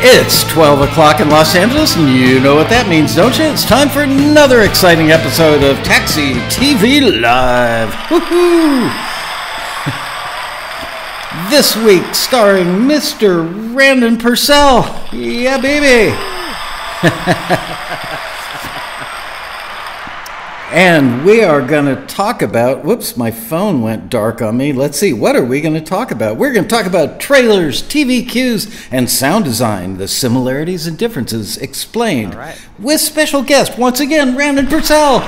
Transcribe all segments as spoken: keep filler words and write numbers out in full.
It's twelve o'clock in Los Angeles, and you know what that means, don't you? It's time for another exciting episode of Taxi T V Live. Woohoo! This week, starring Mister Randon Purcell. Yeah, baby! And we are going to talk about, whoops, my phone went dark on me. Let's see, what are we going to talk about? We're going to talk about trailers, T V cues, and sound design, the similarities and differences explained. All right. With special guest, once again, Randon Purcell.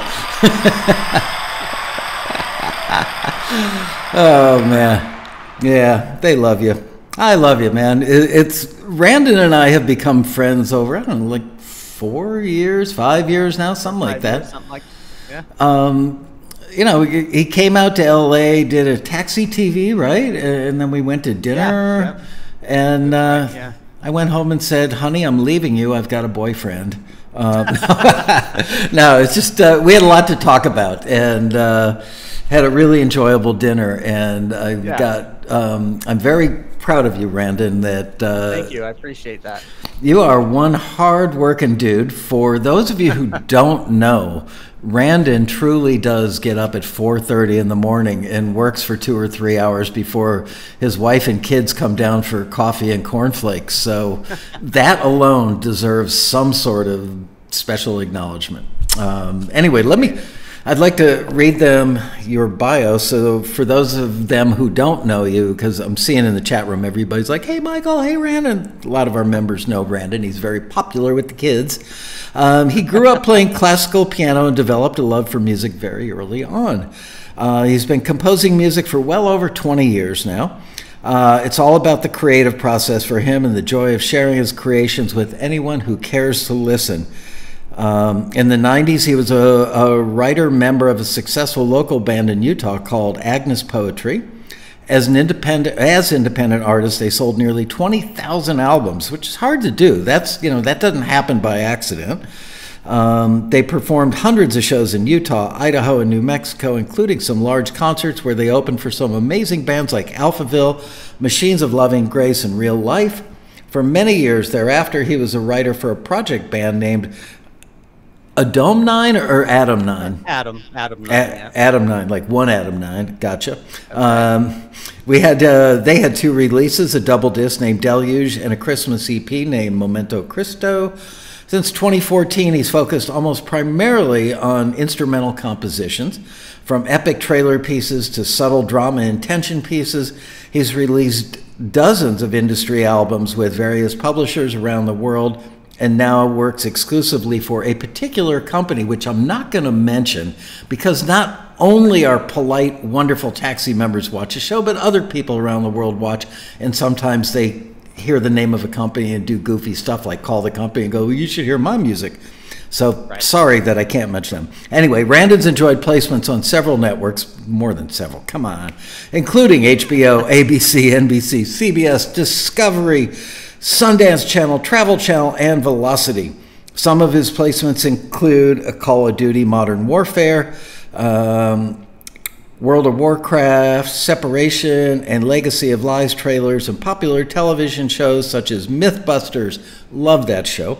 Oh, man. Yeah, they love you. I love you, man. It's Randon and I have become friends over, I don't know, like four years, five years now, something like that. Years, something like that. Yeah. Um, you know, he came out to L A, did a Taxi T V, right? And then we went to dinner. Yeah, yeah. And uh, yeah. I went home and said, honey, I'm leaving you. I've got a boyfriend. Uh, no, it's just uh, we had a lot to talk about and uh, had a really enjoyable dinner. And I've yeah. got, um, I'm very proud of you, Randon. That uh, thank you. I appreciate that. You are one hard-working dude. For those of you who don't know, Randon truly does get up at four thirty in the morning and works for two or three hours before his wife and kids come down for coffee and cornflakes. So that alone deserves some sort of special acknowledgement. Um, anyway, let me, I'd like to read them your bio. So for those of them who don't know you, because I'm seeing in the chat room, everybody's like, hey, Michael, hey, Randon. A lot of our members know Randon. He's very popular with the kids. Um, he grew up playing classical piano and developed a love for music very early on. Uh, he's been composing music for well over twenty years now. Uh, it's all about the creative process for him and the joy of sharing his creations with anyone who cares to listen. Um, in the nineties, he was a, a writer member of a successful local band in Utah called Agnes Poetry. As an independent as independent artists, they sold nearly twenty thousand albums, which is hard to do. That's, you know, that doesn't happen by accident. Um, they performed hundreds of shows in Utah, Idaho, and New Mexico, including some large concerts where they opened for some amazing bands like Alphaville, Machines of Loving Grace, and Real Life. For many years thereafter, he was a writer for a project band named Adam nine or Adam nine? Adam, Adam nine. A yeah. Adam nine, like one Adam nine. Gotcha. Okay. Um, we had uh, they had two releases, a double disc named Deluge and a Christmas E P named Memento Cristo. Since twenty fourteen, he's focused almost primarily on instrumental compositions. From epic trailer pieces to subtle drama and tension pieces, he's released dozens of industry albums with various publishers around the world, and now works exclusively for a particular company, which I'm not going to mention, because not only our polite, wonderful Taxi members watch the show, but other people around the world watch, and sometimes they hear the name of a company and do goofy stuff like call the company and go, well, you should hear my music. So right. Sorry that I can't mention them. Anyway, Randon's enjoyed placements on several networks, more than several, come on, including H B O, A B C, N B C, C B S, Discovery, Sundance Channel, Travel Channel, and Velocity. Some of his placements include a Call of Duty: Modern Warfare, um, World of Warcraft, Separation, and Legacy of Lies trailers, and popular television shows such as Mythbusters, love that show,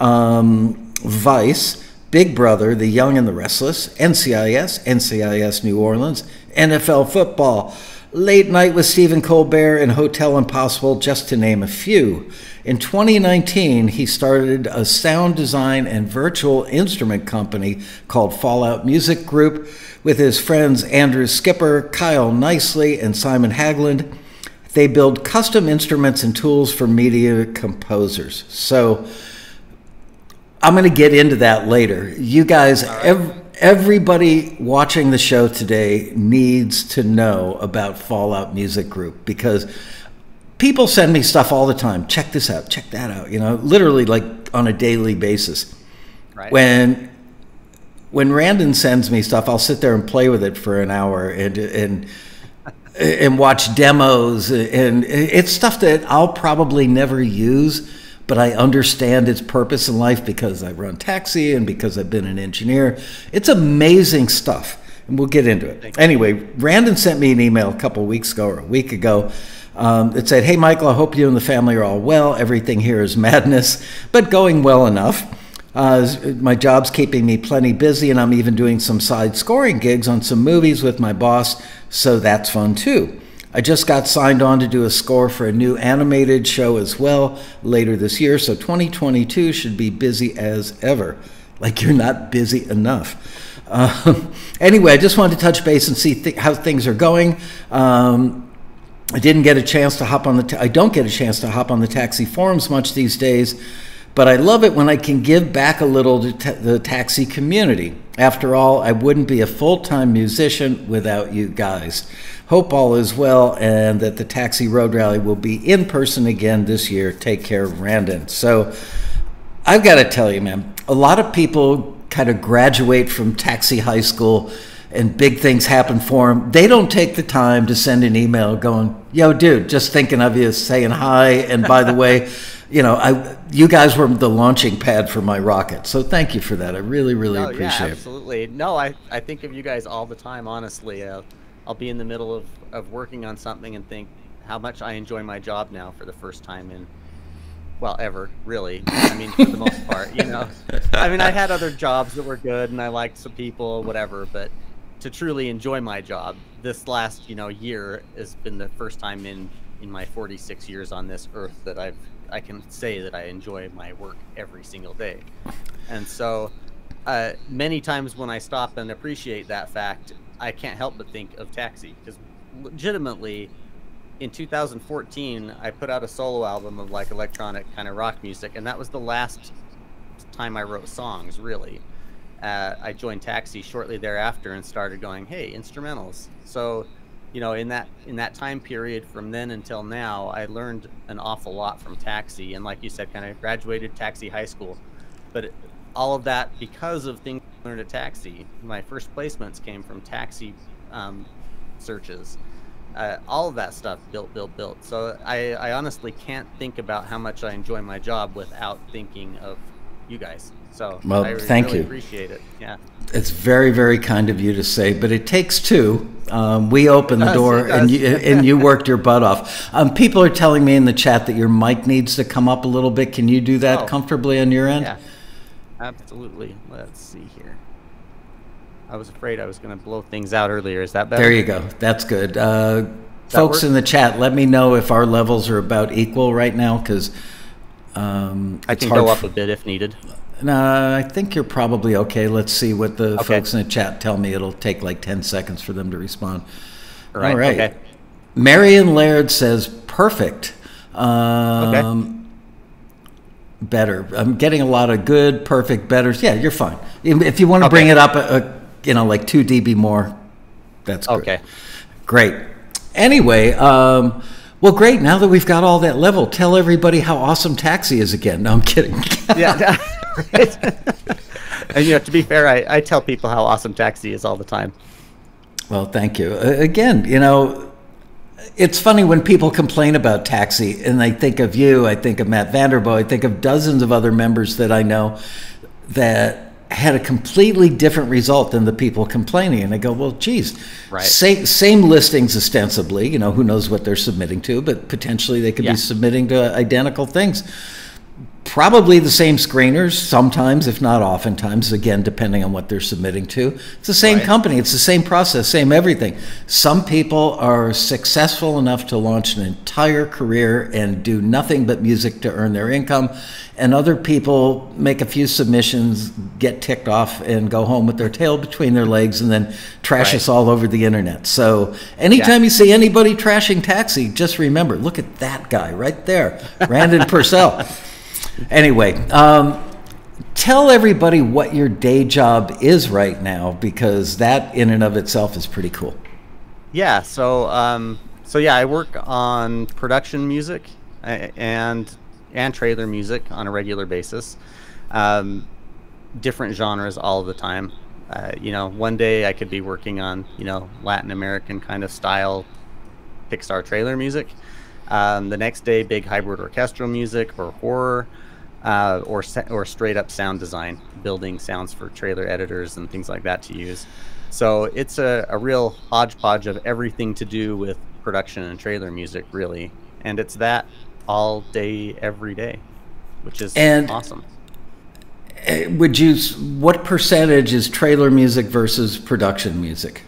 um, Vice, Big Brother, The Young and the Restless, N C I S, N C I S New Orleans, N F L Football, Late Night with Stephen Colbert, and Hotel Impossible, just to name a few. In twenty nineteen, he started a sound design and virtual instrument company called Fallout Music Group with his friends Andrew Skipper, Kyle Nicely, and Simon Hagland. They build custom instruments and tools for media composers. So I'm going to get into that later. You guys, every Everybody watching the show today needs to know about Fallout Music Group, because people send me stuff all the time. Check this out, check that out, you know, literally like on a daily basis. Right. When when Randon sends me stuff, I'll sit there and play with it for an hour and and and watch demos, and it's stuff that I'll probably never use. But I understand its purpose in life because I run Taxi and because I've been an engineer. It's amazing stuff, and we'll get into it. Anyway, Randon sent me an email a couple of weeks ago or a week ago um, that said, "Hey, Michael, I hope you and the family are all well. Everything here is madness, but going well enough. Uh, my job's keeping me plenty busy, and I'm even doing some side scoring gigs on some movies with my boss, so that's fun too. I just got signed on to do a score for a new animated show as well later this year, so twenty twenty-two should be busy as ever." Like, you're not busy enough. Um, anyway, I just wanted to touch base and see th how things are going. Um, I didn't get a chance to hop on the, t I don't get a chance to hop on the Taxi forums much these days, but I love it when I can give back a little to t the Taxi community. After all, I wouldn't be a full-time musician without you guys. Hope all is well and that the Taxi Road Rally will be in person again this year. Take care, Randon. So I've got to tell you, man, a lot of people kind of graduate from Taxi High School and big things happen for them. They don't take the time to send an email going, "Yo, dude, just thinking of you, saying hi. And by the way, you know, I, you guys were the launching pad for my rocket. So thank you for that. I really, really oh, appreciate yeah, it." Absolutely. No, I, I think of you guys all the time, honestly. Uh, I'll be in the middle of, of working on something and think how much I enjoy my job now for the first time in, well, ever, really. I mean, for the most part, you know. I mean, I had other jobs that were good and I liked some people, whatever, but to truly enjoy my job, this last, you know, year has been the first time in, in my forty-six years on this earth that I've, I can say that I enjoy my work every single day. And so uh, many times when I stop and appreciate that fact, I can't help but think of Taxi, because legitimately, in two thousand fourteen, I put out a solo album of like electronic kind of rock music, and that was the last time I wrote songs, really. Uh, I joined Taxi shortly thereafter and started going, "Hey, instrumentals." So, you know, in that in that time period from then until now, I learned an awful lot from Taxi, and like you said, kind of graduated Taxi High School, but it, all of that because of things I learned at Taxi. My first placements came from Taxi um, searches. Uh, all of that stuff built, built, built. So I, I honestly can't think about how much I enjoy my job without thinking of you guys. So well, I thank really you. Appreciate it. Yeah, it's very, very kind of you to say, but it takes two. Um, we opened the door and you, and you worked your butt off. Um, people are telling me in the chat that your mic needs to come up a little bit. Can you do that oh, comfortably on your end? Yeah, absolutely. Let's see here. I was afraid I was going to blow things out earlier. Is that better? There you go. That's good. Uh, that folks work? in the chat, let me know if our levels are about equal right now, because um, I can go up a bit if needed. No, I think you're probably okay. Let's see what the okay. folks in the chat tell me. It'll take like ten seconds for them to respond. All right. All right. Okay. Marion Laird says, "Perfect." Um, okay. Better. I'm getting a lot of good, perfect, betters. Yeah, you're fine. If you want to okay. bring it up a, a you know, like two D B more. That's great. Okay. Great. Anyway, um, well, great. Now that we've got all that level, tell everybody how awesome Taxi is again. No, I'm kidding. Yeah. And, you know, to be fair, I, I tell people how awesome Taxi is all the time. Well, thank you. Uh, again, you know, it's funny when people complain about Taxi, and I think of you, I think of Matt Vanderbo, I think of dozens of other members that I know that had a completely different result than the people complaining. And I go, well, geez, right. same, same listings ostensibly, you know, who knows what they're submitting to, but potentially they could yeah. be submitting to identical things. Probably the same screeners sometimes, if not oftentimes, again, depending on what they're submitting to. It's the same right. company, it's the same process, same everything. Some people are successful enough to launch an entire career and do nothing but music to earn their income, and other people make a few submissions, get ticked off, and go home with their tail between their legs and then trash right. us all over the internet. So anytime yeah. you see anybody trashing Taxi, just remember, look at that guy right there, Randon Purcell. Anyway, um, tell everybody what your day job is right now, because that in and of itself is pretty cool. Yeah, so um, so yeah, I work on production music and and trailer music on a regular basis, um, different genres all the time. Uh, you know, one day I could be working on you know Latin American kind of style Pixar trailer music. Um, the next day, big hybrid orchestral music or horror, uh, or or straight up sound design, building sounds for trailer editors and things like that to use. So it's a, a real hodgepodge of everything to do with production and trailer music, really. And it's that all day, every day, which is and awesome. Would you, what percentage is trailer music versus production music?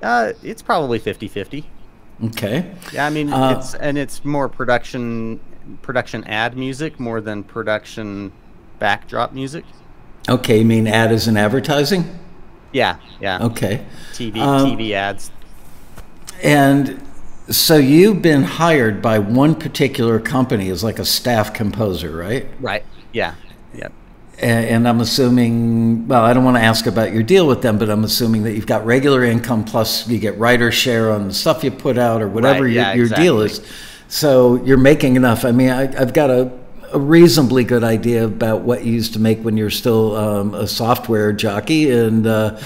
Uh, it's probably fifty fifty. Okay. Yeah, I mean, uh, it's, and it's more production production ad music more than production backdrop music. Okay, you mean ad as in advertising? Yeah, yeah. Okay. T V, um, T V ads. And so you've been hired by one particular company as like a staff composer, right? Right, yeah, yeah. And I'm assuming, well, I don't want to ask about your deal with them, but I'm assuming that you've got regular income plus you get writer share on the stuff you put out or whatever right, yeah, your, your exactly. deal is. So you're making enough. I mean, I, I've got a, a reasonably good idea about what you used to make when you were still um, a software jockey. And, uh,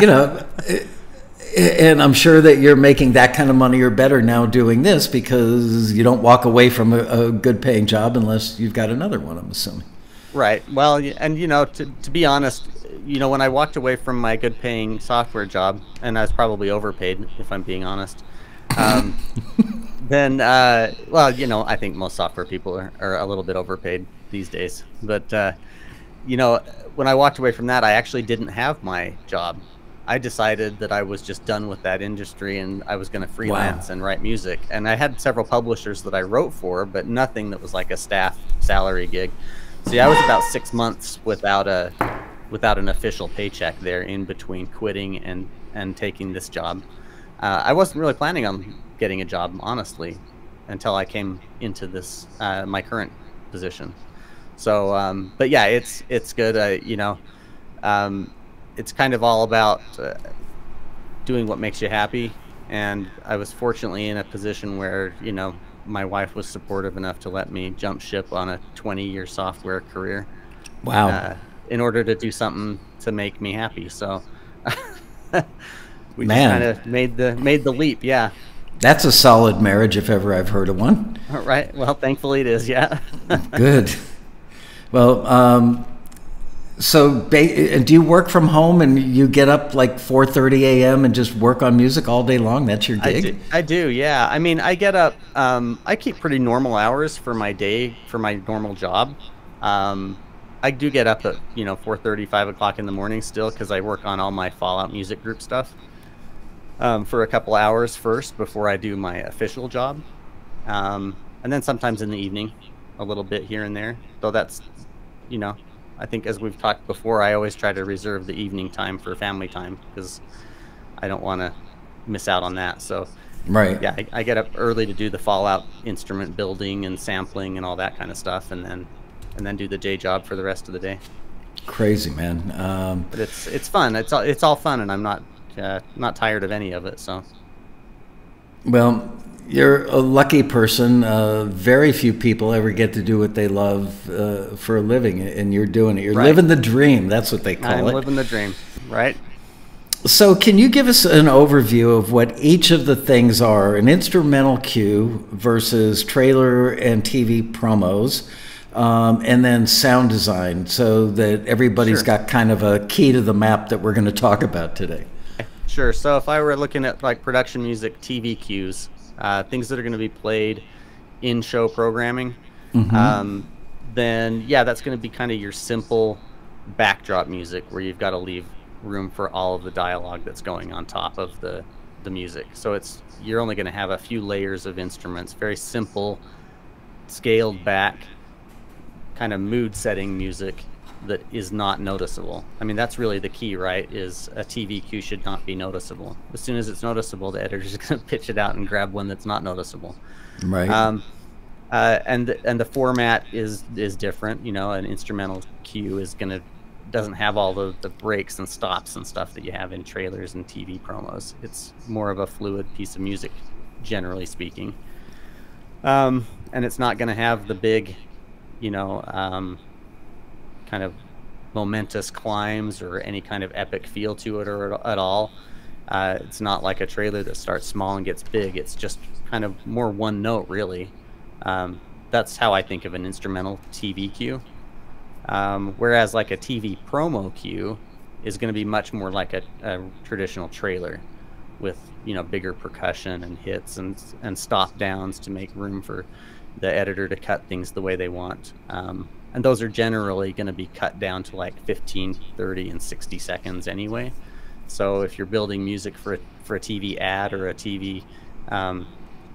you know, and I'm sure that you're making that kind of money or better now doing this because you don't walk away from a, a good paying job unless you've got another one, I'm assuming. Right. Well, and, you know, to, to be honest, you know, when I walked away from my good paying software job, and I was probably overpaid, if I'm being honest, um, then, uh, well, you know, I think most software people are, are a little bit overpaid these days. But, uh, you know, when I walked away from that, I actually didn't have my job. I decided that I was just done with that industry and I was going to freelance wow. and write music. And I had several publishers that I wrote for, but nothing that was like a staff salary gig. So yeah, I was about six months without a, without an official paycheck there in between quitting and, and taking this job. Uh, I wasn't really planning on getting a job, honestly, until I came into this, uh, my current position. So, um, but yeah, it's, it's good. Uh, you know, um, it's kind of all about uh, doing what makes you happy. And I was fortunately in a position where, you know, my wife was supportive enough to let me jump ship on a twenty year software career. Wow. Uh, in order to do something to make me happy. So we Man. just kind of made the, made the leap. Yeah. That's a solid marriage if ever I've heard of one. All right. Well, thankfully it is. Yeah. Good. Well, um, so ba do you work from home and you get up like four thirty a m and just work on music all day long? That's your gig? I do, I do yeah. I mean, I get up, um, I keep pretty normal hours for my day, for my normal job. Um, I do get up at, you know, four thirty, five o'clock in the morning still because I work on all my Fallout Music Group stuff um, for a couple hours first before I do my official job. Um, and then sometimes in the evening, a little bit here and there, though that's, you know, I think as we've talked before, I always try to reserve the evening time for family time because I don't want to miss out on that. So right. yeah, I, I get up early to do the Fallout instrument building and sampling and all that kind of stuff. And then, and then do the day job for the rest of the day. Crazy, man. Um, but it's, it's fun. It's all, it's all fun and I'm not, uh, not tired of any of it. So, well, you're a lucky person. Uh, very few people ever get to do what they love uh, for a living, and you're doing it. You're right. living the dream. That's what they call I'm it. I'm living the dream, right? So can you give us an overview of what each of the things are? An instrumental cue versus trailer and T V promos, um, and then sound design so that everybody's sure. got kind of a key to the map that we're going to talk about today. Sure. So if I were looking at like production music, T V cues, Uh, things that are going to be played in show programming, mm-hmm. um, then yeah, that's going to be kind of your simple backdrop music where you've got to leave room for all of the dialogue that's going on top of the, the music. So it's, you're only going to have a few layers of instruments, very simple, scaled back, kind of mood setting music that is not noticeable. I mean, that's really the key, right? Is a T V cue should not be noticeable. As soon as it's noticeable, the editor's going to pitch it out and grab one that's not noticeable. Right. Um, uh, and and the format is is different. You know, an instrumental cue is going to doesn't have all the the breaks and stops and stuff that you have in trailers and T V promos. It's more of a fluid piece of music, generally speaking. Um, and it's not going to have the big, you know. Um, kind of momentous climbs or any kind of epic feel to it or at all. Uh, it's not like a trailer that starts small and gets big. It's just kind of more one note, really. Um, that's how I think of an instrumental T V cue. Um, whereas like a T V promo cue is going to be much more like a, a traditional trailer with, you know, bigger percussion and hits and and stop downs to make room for the editor to cut things the way they want. Um, and those are generally going to be cut down to like fifteen, thirty, and sixty seconds anyway. So if you're building music for a, for a T V ad or a T V um,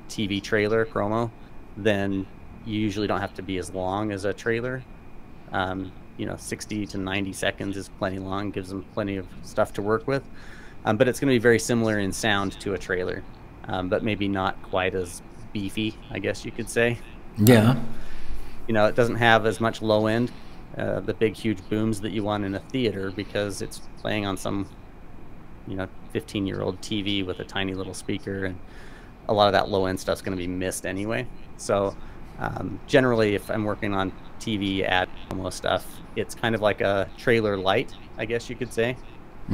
T V trailer promo, then you usually don't have to be as long as a trailer. Um, you know, sixty to ninety seconds is plenty long, gives them plenty of stuff to work with. Um, but it's going to be very similar in sound to a trailer, um, but maybe not quite as beefy, I guess you could say. Yeah. Um, you know, it doesn't have as much low end, uh, the big, huge booms that you want in a theater, because it's playing on some, you know, fifteen year old T V with a tiny little speaker, and a lot of that low end stuff's going to be missed anyway. So um, generally, if I'm working on T V ad promo stuff, it's kind of like a trailer light, I guess you could say.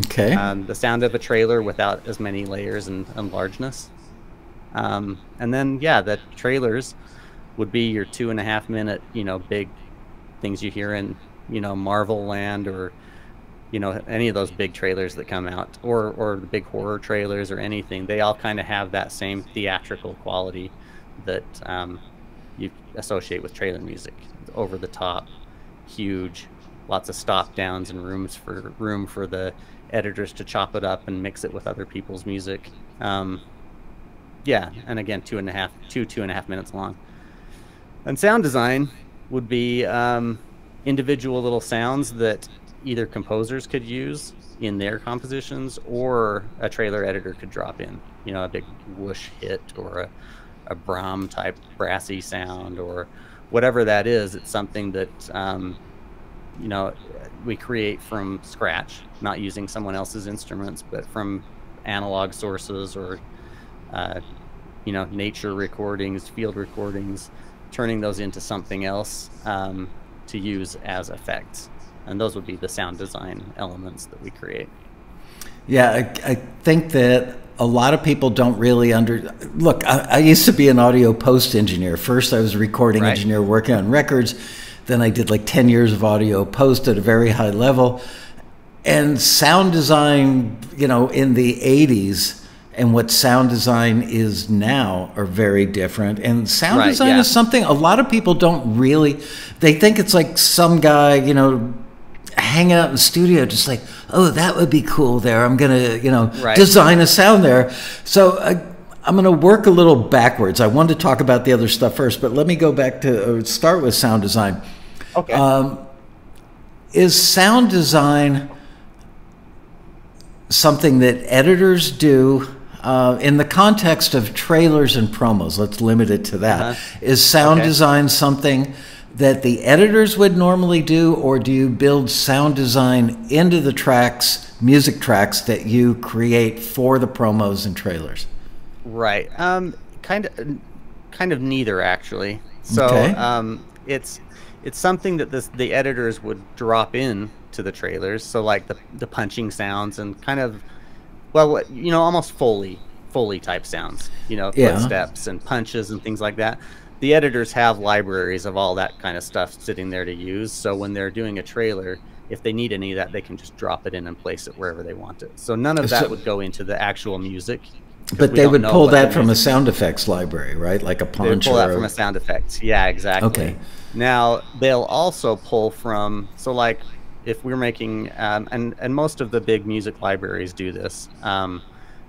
Okay. Um, the sound of a trailer without as many layers and, and largeness. Um, and then, yeah, the trailers would be your two and a half minute, you know, big things you hear in, you know, Marvel Land, or, you know, any of those big trailers that come out, or, or the big horror trailers or anything. They all kind of have that same theatrical quality that um, you associate with trailer music. Over the top, huge, lots of stop downs and rooms for room for the editors to chop it up and mix it with other people's music. Um, yeah, and again, two and a half, two, two and a half minutes long. And sound design would be um, individual little sounds that either composers could use in their compositions, or a trailer editor could drop in. You know, a big whoosh hit, or a, a Brahm type brassy sound, or whatever that is. It's something that um, you know, we create from scratch, not using someone else's instruments, but from analog sources, or uh, you know, nature recordings, field recordings, turning those into something else um, to use as effects. And those would be the sound design elements that we create. Yeah, I, I think that a lot of people don't really under... Look, I, I used to be an audio post engineer. First, I was a recording right. engineer working on records. Then I did like ten years of audio post at a very high level. And sound design, you know, in the eighties and what sound design is now are very different. And sound right, design yeah. is something a lot of people don't really... They think it's like some guy, you know, hanging out in the studio, just like, oh, that would be cool there. I'm gonna, you know, right. design a sound there. So I, I'm gonna work a little backwards. I wanted to talk about the other stuff first, but let me go back to uh, start with sound design. Okay. Um, is sound design something that editors do uh, in the context of trailers and promos? Let's limit it to that. Uh-huh. Is sound okay. design something that the editors would normally do, or do you build sound design into the tracks, music tracks that you create for the promos and trailers? Right, um, kind of, kind of neither actually. So okay. um, it's it's something that this, the editors would drop in to the trailers. So like the the punching sounds and kind of, well, you know, almost Foley, Foley type sounds. You know, yeah. footsteps and punches and things like that. The editors have libraries of all that kind of stuff sitting there to use. So when they're doing a trailer, if they need any of that, they can just drop it in and place it wherever they want it. So none of that so, would go into the actual music. But they would pull that from a sound effects library, right? Like a punch. They would pull that from a sound effects. Yeah, exactly. Okay. Now they'll also pull from, so like if we're making, um, and, and most of the big music libraries do this, um,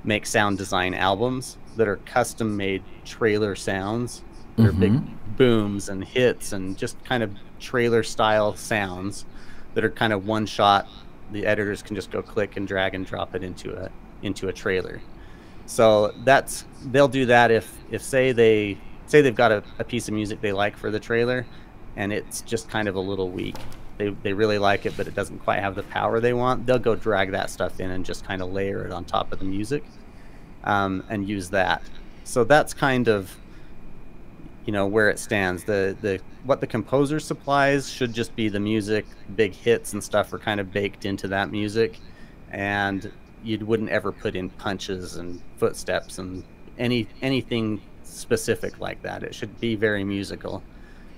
make sound design albums that are custom made trailer sounds. They're mm-hmm. big booms and hits and just kind of trailer style sounds that are kind of one shot. The editors can just go click and drag and drop it into a into a trailer. So that's they'll do that if if say they say they've got a, a piece of music they like for the trailer, and it's just kind of a little weak. They they really like it, but it doesn't quite have the power they want. They'll go drag that stuff in and just kind of layer it on top of the music, um, and use that. So that's kind of, you know, where it stands. The the what the composer supplies should just be the music. Big hits and stuff are kind of baked into that music, and you wouldn't ever put in punches and footsteps and any anything specific like that. It should be very musical,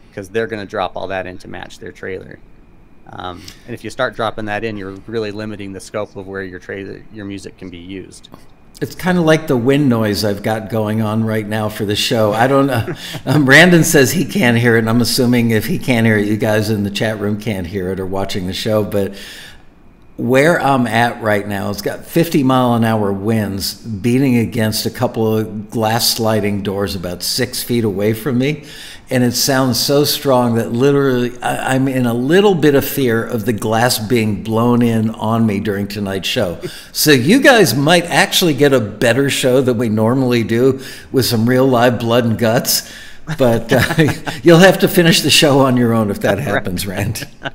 because they're going to drop all that in to match their trailer. Um, and if you start dropping that in, you're really limiting the scope of where your trailer, your music can be used. It's kind of like the wind noise I've got going on right now for the show. I don't know. Um, Randon says he can't hear it, and I'm assuming if he can't hear it, you guys in the chat room can't hear it or watching the show. But where I'm at right now, it's got fifty mile an hour winds beating against a couple of glass sliding doors about six feet away from me. And it sounds so strong that literally I, I'm in a little bit of fear of the glass being blown in on me during tonight's show. So you guys might actually get a better show than we normally do with some real live blood and guts. But uh, you'll have to finish the show on your own if that happens, Rand. Um,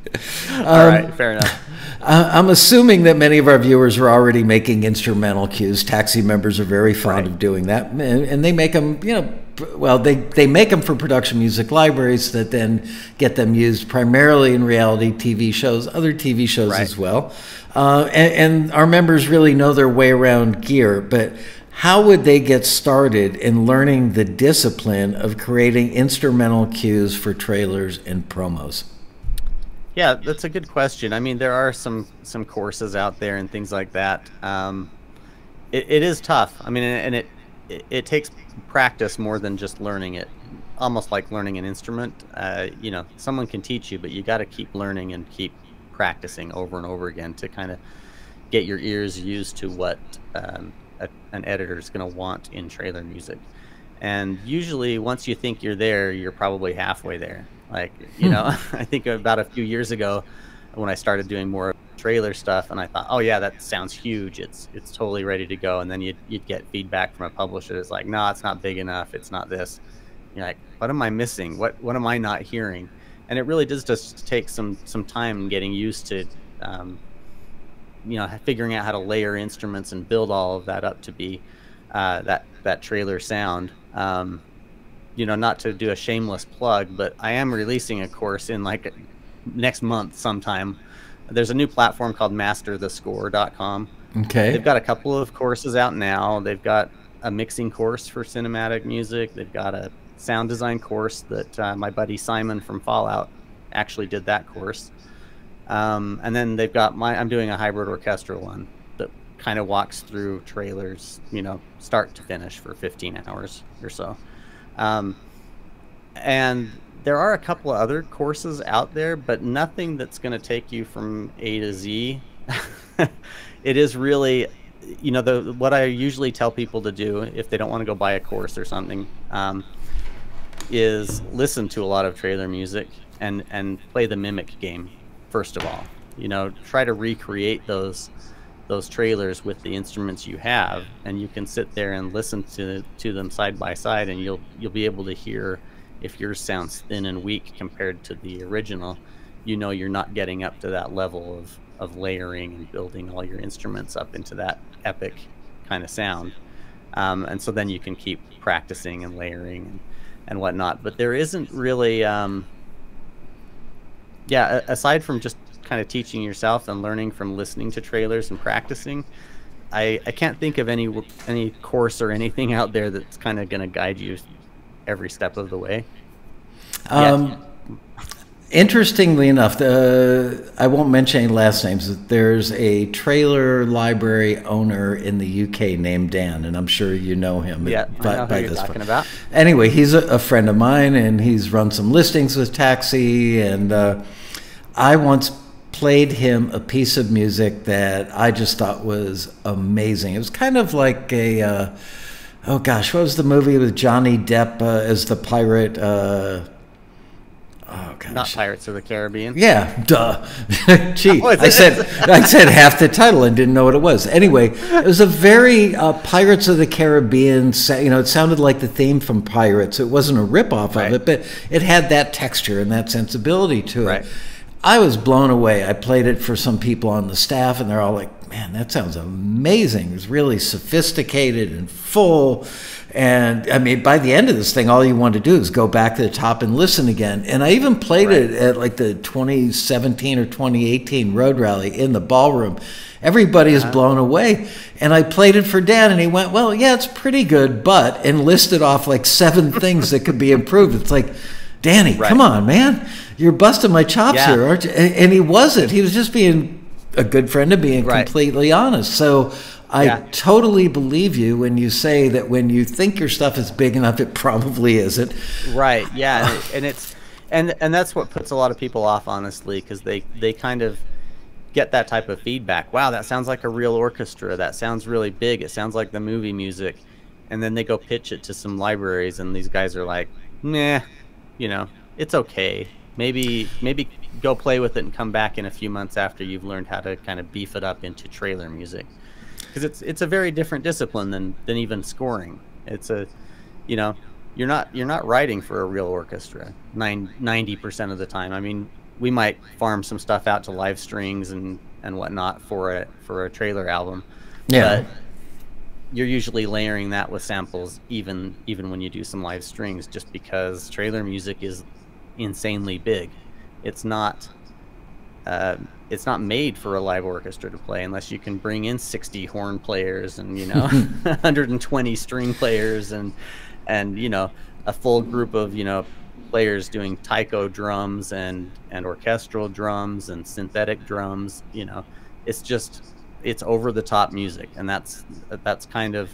All right, fair enough. I'm assuming that many of our viewers are already making instrumental cues. Taxi members are very fond right. of doing that, and, and they make them, you know, well, they, they make them for production music libraries that then get them used primarily in reality T V shows, other T V shows right. as well. Uh, and, and our members really know their way around gear, but how would they get started in learning the discipline of creating instrumental cues for trailers and promos? Yeah, that's a good question. I mean, there are some some courses out there and things like that. Um, it, it is tough. I mean, and it, it it takes practice more than just learning it. Almost like learning an instrument. Uh, you know, someone can teach you, but you got to keep learning and keep practicing over and over again to kind of get your ears used to what um, a, an editor is going to want in trailer music. And usually, once you think you're there, you're probably halfway there. Like, you know, I think about a few years ago when I started doing more trailer stuff and I thought, oh, yeah, that sounds huge. It's it's totally ready to go. And then you'd, you'd get feedback from a publisher that's like, no, it's not big enough. It's not this. You're like, what am I missing? What what am I not hearing? And it really does just take some, some time getting used to, um, you know, figuring out how to layer instruments and build all of that up to be uh, that, that trailer sound. Um, you know, not to do a shameless plug, but I am releasing a course in like next month sometime. There's a new platform called Master The Score dot com. Okay. They've got a couple of courses out now. They've got a mixing course for cinematic music. They've got a sound design course that uh, my buddy Simon from Fallout actually did that course. Um, and then they've got my, I'm doing a hybrid orchestral one that kind of walks through trailers, you know, start to finish for fifteen hours or so. Um, and there are a couple of other courses out there, but nothing that's going to take you from A to Z. It is really, you know, the, what I usually tell people to do if they don't want to go buy a course or something, um, is listen to a lot of trailer music and, and play the mimic game. First of all, you know, try to recreate those, those trailers with the instruments you have, and you can sit there and listen to to them side by side, and you'll you'll be able to hear if yours sounds thin and weak compared to the original. You know, you're not getting up to that level of of layering and building all your instruments up into that epic kind of sound, um, and so then you can keep practicing and layering and, and whatnot. But there isn't really, um, yeah, aside from just kind of teaching yourself and learning from listening to trailers and practicing, I, I can't think of any any course or anything out there that's kind of going to guide you every step of the way. Um, yeah. Interestingly enough, the, I won't mention any last names. There's a trailer library owner in the U K named Dan, and I'm sure you know him. Yeah, by, I know who by you're this talking point. About. Anyway, he's a, a friend of mine, and he's run some listings with Taxi, and uh, I once played him a piece of music that I just thought was amazing. It was kind of like a, uh, oh gosh, what was the movie with Johnny Depp uh, as the pirate? Uh, oh gosh, not Pirates of the Caribbean. Yeah, duh. Gee, I said I said half the title and didn't know what it was. Anyway, it was a very uh, Pirates of the Caribbean. You know, it sounded like the theme from Pirates. It wasn't a ripoff right. of it, but it had that texture and that sensibility to it. Right. I was blown away. I played it for some people on the staff, and they're all like, man, that sounds amazing. It's really sophisticated and full. And I mean, by the end of this thing, all you want to do is go back to the top and listen again. And I even played right. it at like the twenty seventeen or twenty eighteen Road Rally in the ballroom. Everybody is blown away. And I played it for Dan, and he went, well, yeah, it's pretty good, but, and listed off like seven things that could be improved. It's like, Danny, right. come on, man. You're busting my chops yeah. here, aren't you? And he wasn't. He was just being a good friend and being right. completely honest. So I yeah. totally believe you when you say that when you think your stuff is big enough, it probably isn't. Right. Yeah. and, it, and it's and and that's what puts a lot of people off, honestly, because they they kind of get that type of feedback. Wow, that sounds like a real orchestra. That sounds really big. It sounds like the movie music. And then they go pitch it to some libraries, and these guys are like, nah, you know, it's okay. Maybe maybe go play with it and come back in a few months after you've learned how to kind of beef it up into trailer music. Because it's it's a very different discipline than than even scoring. It's a, you know, you're not you're not writing for a real orchestra ninety percent of the time. I mean, we might farm some stuff out to live strings and and whatnot for a for a trailer album. Yeah. But you're usually layering that with samples, even even when you do some live strings, just because trailer music is insanely big. It's not. Uh, it's not made for a live orchestra to play unless you can bring in sixty horn players and, you know, one hundred twenty string players and, and, you know, a full group of, you know, players doing taiko drums and, and orchestral drums and synthetic drums. You know, it's just, it's over the top music. And that's, that's kind of,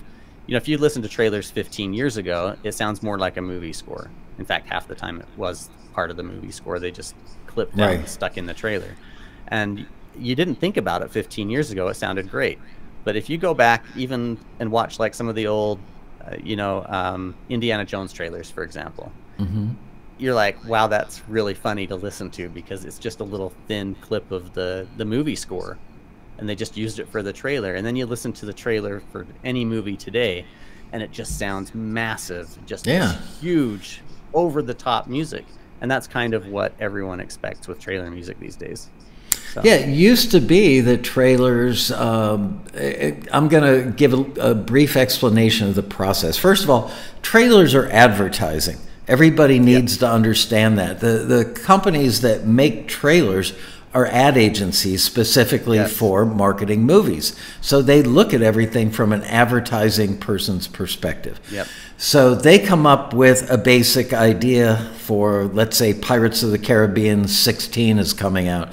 you know, if you listen to trailers fifteen years ago, it sounds more like a movie score. In fact, half the time it was part of the movie score. They just clipped down right. and stuck in the trailer. And you didn't think about it fifteen years ago. It sounded great. But if you go back even and watch like some of the old, uh, you know, um, Indiana Jones trailers, for example, mm-hmm. you're like, wow, that's really funny to listen to because it's just a little thin clip of the, the movie score. And they just used it for the trailer. And then you listen to the trailer for any movie today, and it just sounds massive, just yeah. huge, over-the-top music. And that's kind of what everyone expects with trailer music these days. So. Yeah, it used to be that trailers, um, I'm going to give a, a brief explanation of the process. First of all, trailers are advertising. Everybody needs yep. to understand that. The, the companies that make trailers are ad agencies specifically yes. for marketing movies. So they look at everything from an advertising person's perspective. Yep. So they come up with a basic idea for, let's say, Pirates of the Caribbean sixteen is coming out.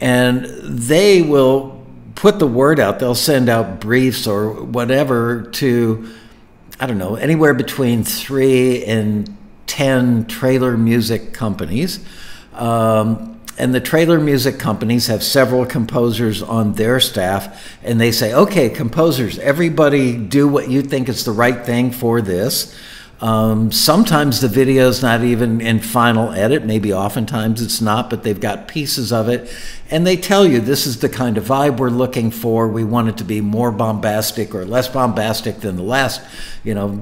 And they will put the word out. They'll send out briefs or whatever to, I don't know, anywhere between three and ten trailer music companies. Um, and the trailer music companies have several composers on their staff. And they say, okay, composers, everybody do what you think is the right thing for this. Um, sometimes the video is not even in final edit, maybe oftentimes it's not, but they've got pieces of it. And they tell you this is the kind of vibe we're looking for. We want it to be more bombastic or less bombastic than the last, you know,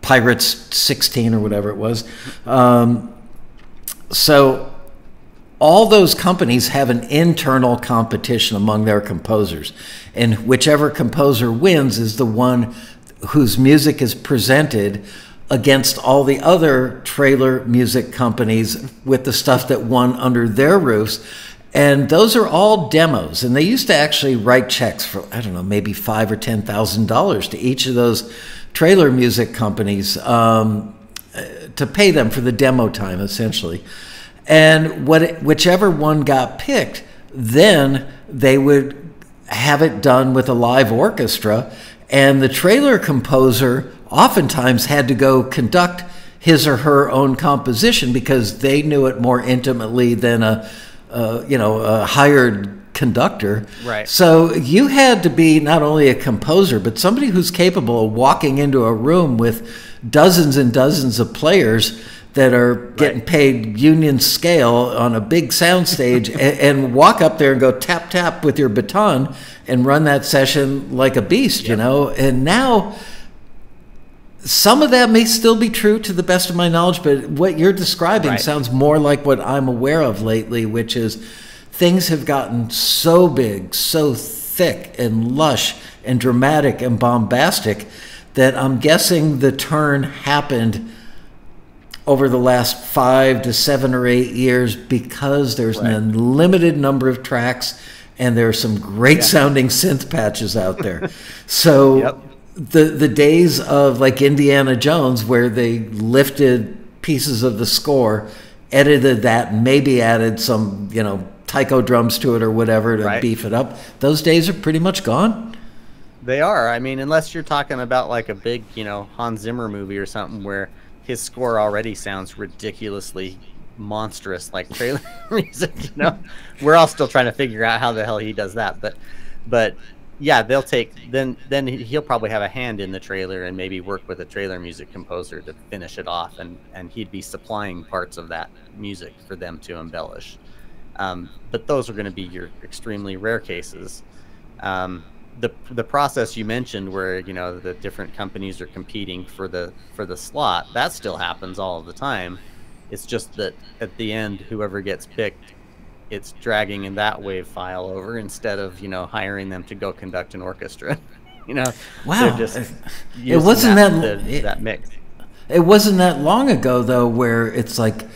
Pirates sixteen or whatever it was. Um, so all those companies have an internal competition among their composers. And whichever composer wins is the one whose music is presented against all the other trailer music companies with the stuff that won under their roofs. And those are all demos. And they used to actually write checks for, I don't know, maybe five or ten thousand dollars to each of those trailer music companies um, to pay them for the demo time, essentially. And what, whichever one got picked, then they would have it done with a live orchestra. And the trailer composer oftentimes had to go conduct his or her own composition because they knew it more intimately than a, uh, you know, a hired conductor. Right. So you had to be not only a composer, but somebody who's capable of walking into a room with dozens and dozens of players that are getting right. paid union scale on a big soundstage and, and walk up there and go tap, tap with your baton and run that session like a beast, yep. you know? And now some of that may still be true to the best of my knowledge, but what you're describing right. sounds more like what I'm aware of lately, which is things have gotten so big, so thick and lush and dramatic and bombastic that I'm guessing the turn happened over the last five to seven or eight years because there's right. an unlimited number of tracks and there are some great yeah. sounding synth patches out there. So yep. the, the days of like Indiana Jones where they lifted pieces of the score, edited that, maybe added some, you know, taiko drums to it or whatever to right. beef it up, those days are pretty much gone. They are. I mean, unless you're talking about like a big, you know, Hans Zimmer movie or something where his score already sounds ridiculously monstrous, like trailer music. You know, we're all still trying to figure out how the hell he does that. But, but yeah, they'll take then. Then he'll probably have a hand in the trailer and maybe work with a trailer music composer to finish it off, and and he'd be supplying parts of that music for them to embellish. Um, but those are going to be your extremely rare cases. Um, The, the process you mentioned where, you know, the different companies are competing for the for the slot, that still happens all the time. It's just that at the end, whoever gets picked, it's dragging in that wave file over instead of, you know, hiring them to go conduct an orchestra. You know, wow, just it wasn't that that, the, it, that mix. It wasn't that long ago though, where it's like,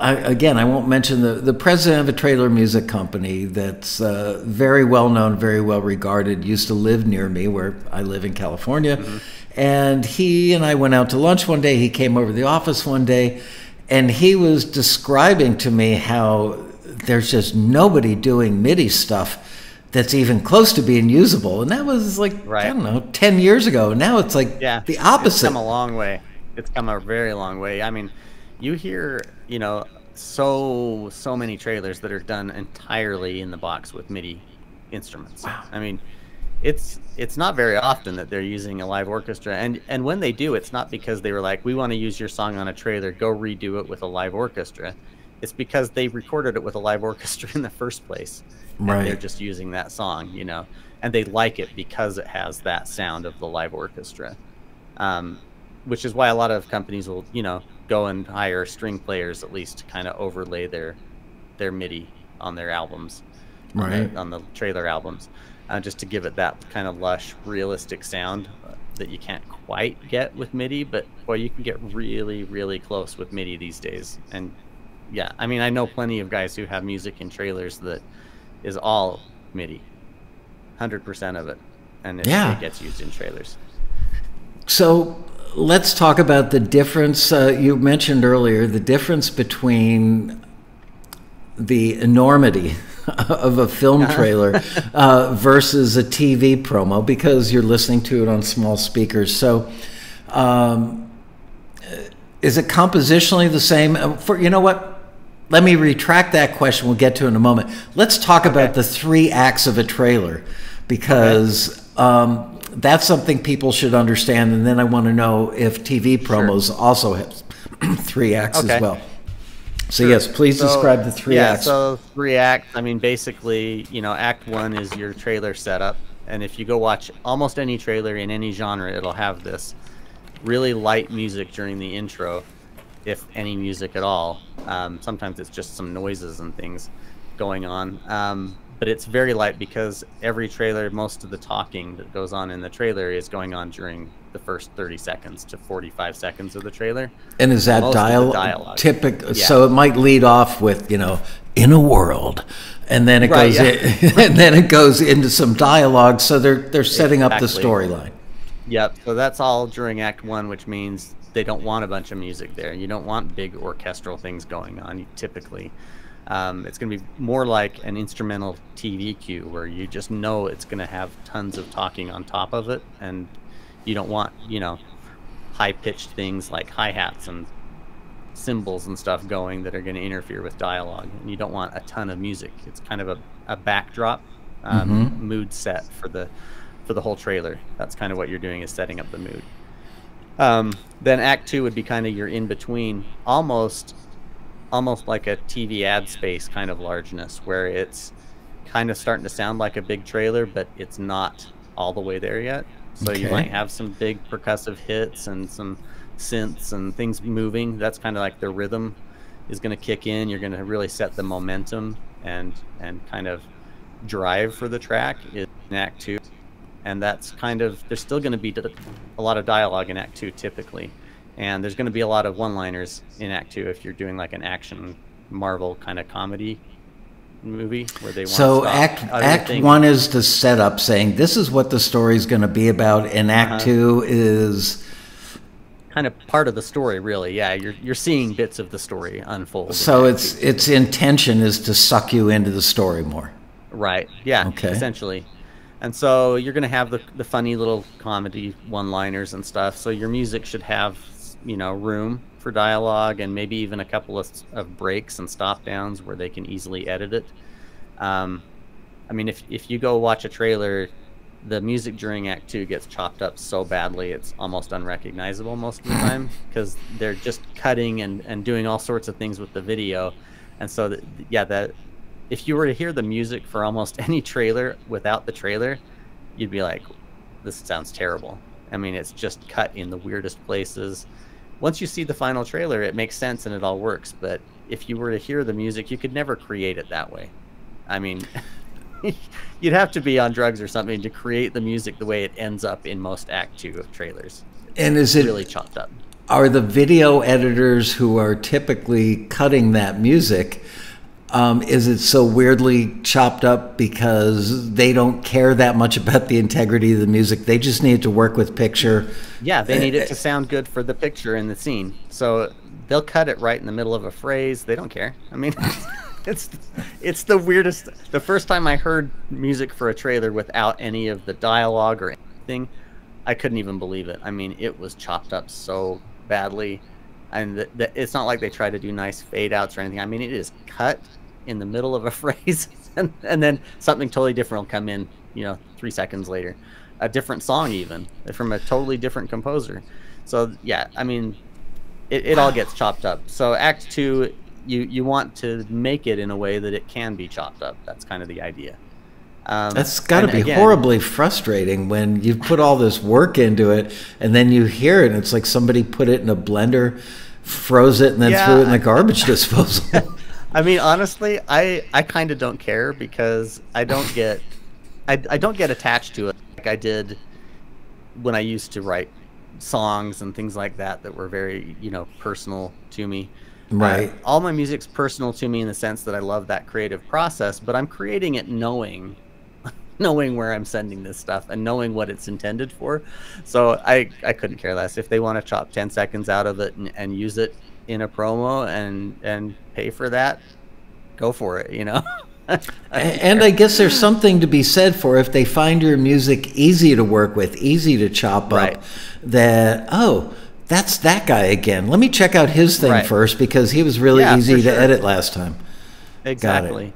I, again, I won't mention the, the president of a trailer music company that's uh, very well known, very well regarded, used to live near me where I live in California. Mm-hmm. And he and I went out to lunch one day. He came over to the office one day, and he was describing to me how there's just nobody doing MIDI stuff that's even close to being usable. And that was like, right. I don't know, ten years ago. And now it's like yeah, the opposite. It's come a long way. It's come a very long way. I mean, you hear... you know, so so many trailers that are done entirely in the box with MIDI instruments. Wow. I mean, it's it's not very often that they're using a live orchestra, and and when they do, it's not because they were like, we want to use your song on a trailer, go redo it with a live orchestra. It's because they recorded it with a live orchestra in the first place, right. And they're just using that song, you know, and they like it because it has that sound of the live orchestra, um, which is why a lot of companies will, you know, go and hire string players at least to kind of overlay their their MIDI on their albums, right, on the, on the trailer albums, uh, just to give it that kind of lush, realistic sound that you can't quite get with MIDI, but boy, you can get really, really close with MIDI these days. And yeah, I mean, I know plenty of guys who have music in trailers that is all MIDI, one hundred percent of it, and it, yeah. it gets used in trailers. So. Let's talk about the difference. Uh, you mentioned earlier the difference between the enormity of a film trailer uh, versus a T V promo, because you're listening to it on small speakers. So um, is it compositionally the same? For, you know what? Let me retract that question. We'll get to it in a moment. Let's talk about the three acts of a trailer, because... Um, that's something people should understand, and then I want to know if T V promos sure. also have three acts okay. as well. So sure. yes, please so, describe the three yeah, acts. So three acts, I mean, basically, you know, act one is your trailer setup, and if you go watch almost any trailer in any genre, it'll have this really light music during the intro, if any music at all. Um, sometimes it's just some noises and things going on. Um, But it's very light because every trailer, most of the talking that goes on in the trailer is going on during the first thirty seconds to forty-five seconds of the trailer. And is that dial dialogue? Typical, yeah. So it might lead off with, you know, in a world, and then it right, goes, yeah. in, and then it goes into some dialogue. So they're they're setting exactly. up the storyline. Yep. So that's all during Act One, which means they don't want a bunch of music there. You don't want big orchestral things going on typically. Um, it's going to be more like an instrumental T V cue where you just know it's going to have tons of talking on top of it, and you don't want, you know, high-pitched things like hi-hats and cymbals and stuff going that are going to interfere with dialogue, and you don't want a ton of music. It's kind of a, a backdrop um, mm-hmm. mood set for the for the whole trailer. That's kind of what you're doing, is setting up the mood. Um, then Act Two would be kind of your in-between, almost. almost like a T V ad space kind of largeness, where it's kind of starting to sound like a big trailer, but it's not all the way there yet. So okay. you might have some big percussive hits and some synths and things moving. That's kind of like the rhythm is going to kick in. You're going to really set the momentum and and kind of drive for the track in Act Two. And that's kind of, there's still going to be a lot of dialogue in Act Two typically. And there's going to be a lot of one-liners in Act Two if you're doing like an action Marvel kind of comedy movie where they want so to act act things. One is the setup, saying this is what the story is going to be about, and Act uh-huh. Two is kind of part of the story, really. Yeah, you're you're seeing bits of the story unfold. So its its intention is to suck you into the story more. Right. Yeah. Okay. Essentially. And so you're going to have the, the funny little comedy one-liners and stuff. So your music should have, you know, room for dialogue and maybe even a couple of, of breaks and stop downs where they can easily edit it. Um, I mean, if, if you go watch a trailer, the music during Act Two gets chopped up so badly it's almost unrecognizable most of the time, because they're just cutting and, and doing all sorts of things with the video. And so, that, yeah, that if you were to hear the music for almost any trailer without the trailer, you'd be like, this sounds terrible. I mean, it's just cut in the weirdest places. Once you see the final trailer, it makes sense and it all works. But if you were to hear the music, you could never create it that way. I mean... You'd have to be on drugs or something to create the music the way it ends up in most Act Two of trailers. And is it really chopped up? Are the video editors who are typically cutting that music, um, is it so weirdly chopped up because they don't care that much about the integrity of the music? They just need to work with picture. Yeah, they need it to sound good for the picture in the scene. So they'll cut it right in the middle of a phrase. They don't care. I mean... It's it's the weirdest. The first time I heard music for a trailer without any of the dialogue or anything, I couldn't even believe it. I mean, it was chopped up so badly, and the, the, it's not like they try to do nice fade outs or anything. I mean, it is cut in the middle of a phrase, and, and then something totally different will come in. You know, three seconds later, a different song even from a totally different composer. So yeah, I mean, it it all gets chopped up. So Act Two. You, you want to make it in a way that it can be chopped up. That's kind of the idea. Um, That's got to be again, horribly frustrating when you've put all this work into it and then you hear it and it's like somebody put it in a blender, froze it, and then yeah, threw it in the garbage disposal. I mean, honestly, I, I kind of don't care because I don't get I, I don't get attached to it like I did when I used to write songs and things like that that were very, you know, personal to me. Right. Uh, all my music's personal to me in the sense that I love that creative process, but I'm creating it knowing, knowing where I'm sending this stuff and knowing what it's intended for. So I, I couldn't care less. If they want to chop ten seconds out of it and, and use it in a promo and, and pay for that, go for it, you know? I and I guess there's something to be said for if they find your music easy to work with, easy to chop right. up, that, oh, that's that guy again. Let me check out his thing right. first because he was really yeah, easy to sure. edit last time. Exactly.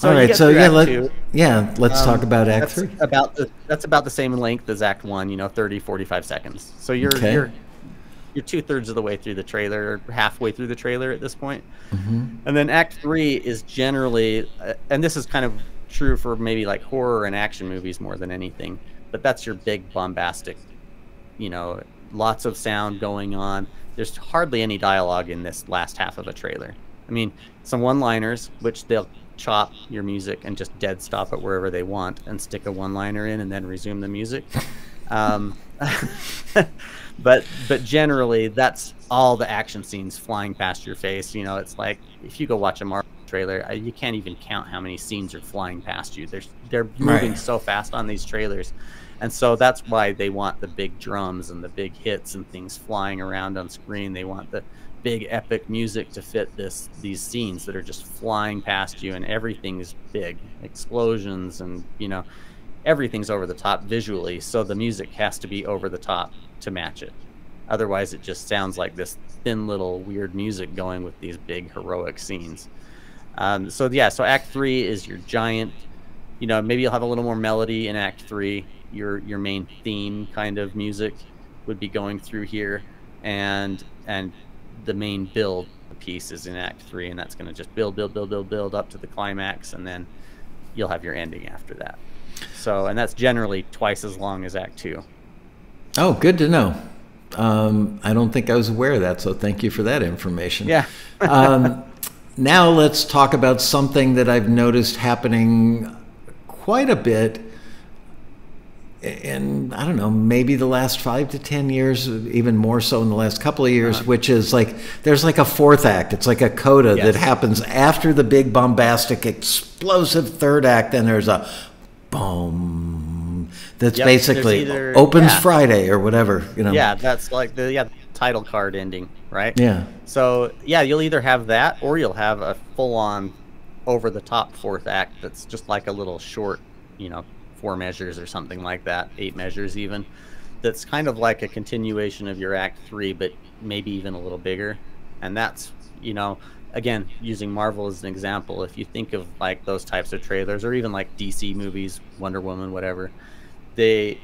So all right. So yeah, let, two, yeah, let's um, talk about Act Three. About the, that's about the same length as Act One. You know, thirty, forty-five seconds. So you're okay. you're you're two thirds of the way through the trailer, halfway through the trailer at this point. Mm-hmm. And then Act Three is generally, uh, and this is kind of true for maybe like horror and action movies more than anything, but that's your big bombastic, you know. Lots of sound going on. There's hardly any dialogue in this last half of a trailer. I mean, some one-liners, which they'll chop your music and just dead stop it wherever they want and stick a one-liner in and then resume the music. Um, but but generally, that's all the action scenes flying past your face. You know, it's like if you go watch a Marvel trailer, you can't even count how many scenes are flying past you. They're, they're moving right. so fast on these trailers. And so that's why they want the big drums and the big hits and things flying around on screen. They want the big epic music to fit this these scenes that are just flying past you, and everything's big. Explosions and, you know, everything's over the top visually, so the music has to be over the top to match it. Otherwise, it just sounds like this thin little weird music going with these big heroic scenes. Um, so, yeah, so Act three is your giant, you know, maybe you'll have a little more melody in Act three. Your your main theme kind of music would be going through here, and and the main build piece is in Act Three, and that's going to just build, build, build, build, build up to the climax, and then you'll have your ending after that. So, and that's generally twice as long as Act Two. Oh, good to know. Um, I don't think I was aware of that, so thank you for that information. Yeah. um, now let's talk about something that I've noticed happening quite a bit. And I don't know, maybe the last five to ten years, even more so in the last couple of years, uh-huh. which is like there's like a fourth act. It's like a coda yes. that happens after the big bombastic, explosive third act, and there's a boom that's yep, basically either, opens yeah. Friday or whatever. You know, yeah, that's like the yeah the title card ending, right? Yeah. So yeah, you'll either have that or you'll have a full-on, over-the-top fourth act that's just like a little short, you know. four measures or something like that, eight measures even. That's kind of like a continuation of your act three, but maybe even a little bigger. And that's, you know, again, using Marvel as an example, if you think of like those types of trailers, or even like D C movies, Wonder Woman, whatever, they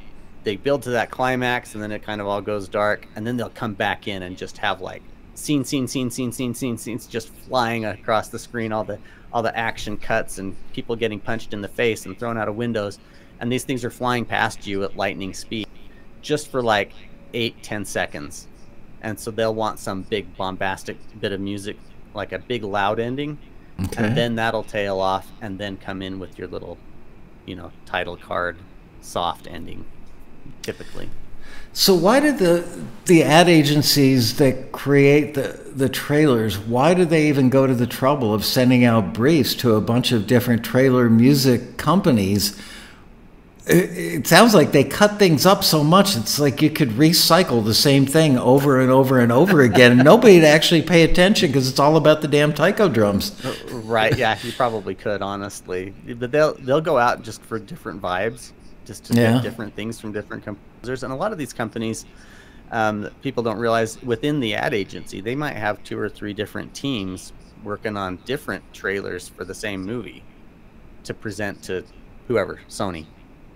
they build to that climax and then it kind of all goes dark, and then they'll come back in and just have like scene, scene, scene, scene, scene, scene, scenes just flying across the screen, all the all the action cuts and people getting punched in the face and thrown out of windows, and these things are flying past you at lightning speed just for like eight, ten seconds. And so they'll want some big bombastic bit of music, like a big loud ending, okay. And then that'll tail off and then come in with your little, you know, title card soft ending typically. So why did the the ad agencies that create the the trailers, why do they even go to the trouble of sending out briefs to a bunch of different trailer music companies? It, it sounds like they cut things up so much, it's like you could recycle the same thing over and over and over again, and nobody'd actually pay attention because it's all about the damn taiko drums. Right, yeah, you probably could, honestly. But they'll, they'll go out just for different vibes, just to yeah. get different things from different composers. And a lot of these companies, um, people don't realize, within the ad agency, they might have two or three different teams working on different trailers for the same movie to present to whoever, Sony,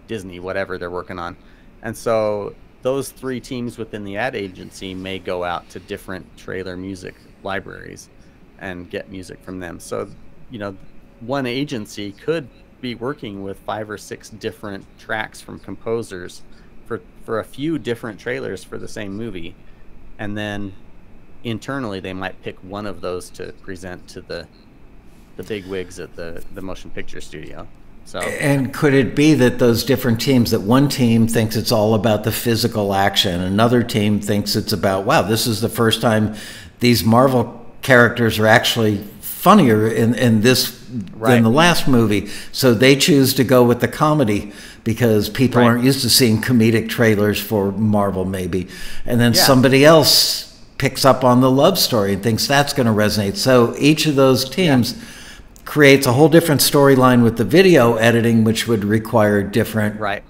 Disney, whatever they're working on. And so those three teams within the ad agency may go out to different trailer music libraries and get music from them. So, you know, one agency could be working with five or six different tracks from composers for for a few different trailers for the same movie, and then internally they might pick one of those to present to the the big wigs at the the motion picture studio. So and could it be that those different teams, that one team thinks it's all about the physical action, another team thinks it's about, wow, this is the first time these Marvel characters are actually funnier in, in this right. than the last movie, so they choose to go with the comedy because people right. aren't used to seeing comedic trailers for Marvel, maybe. And then yeah. somebody else picks up on the love story and thinks that's going to resonate. So each of those teams yeah. creates a whole different storyline with the video editing, which would require different right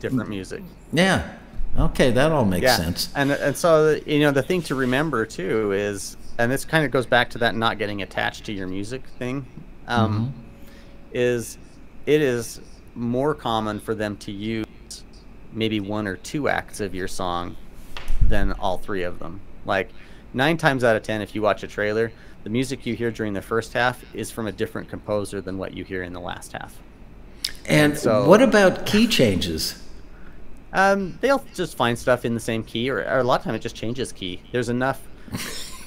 different music. Yeah, okay, that all makes yeah. sense. And and so, you know, the thing to remember too is, and this kind of goes back to that not getting attached to your music thing, um, mm-hmm. is it is more common for them to use maybe one or two acts of your song than all three of them. Like nine times out of ten, if you watch a trailer, the music you hear during the first half is from a different composer than what you hear in the last half. And, and so, what about key changes? Um, they'll just find stuff in the same key, or, or a lot of time it just changes key. There's enough...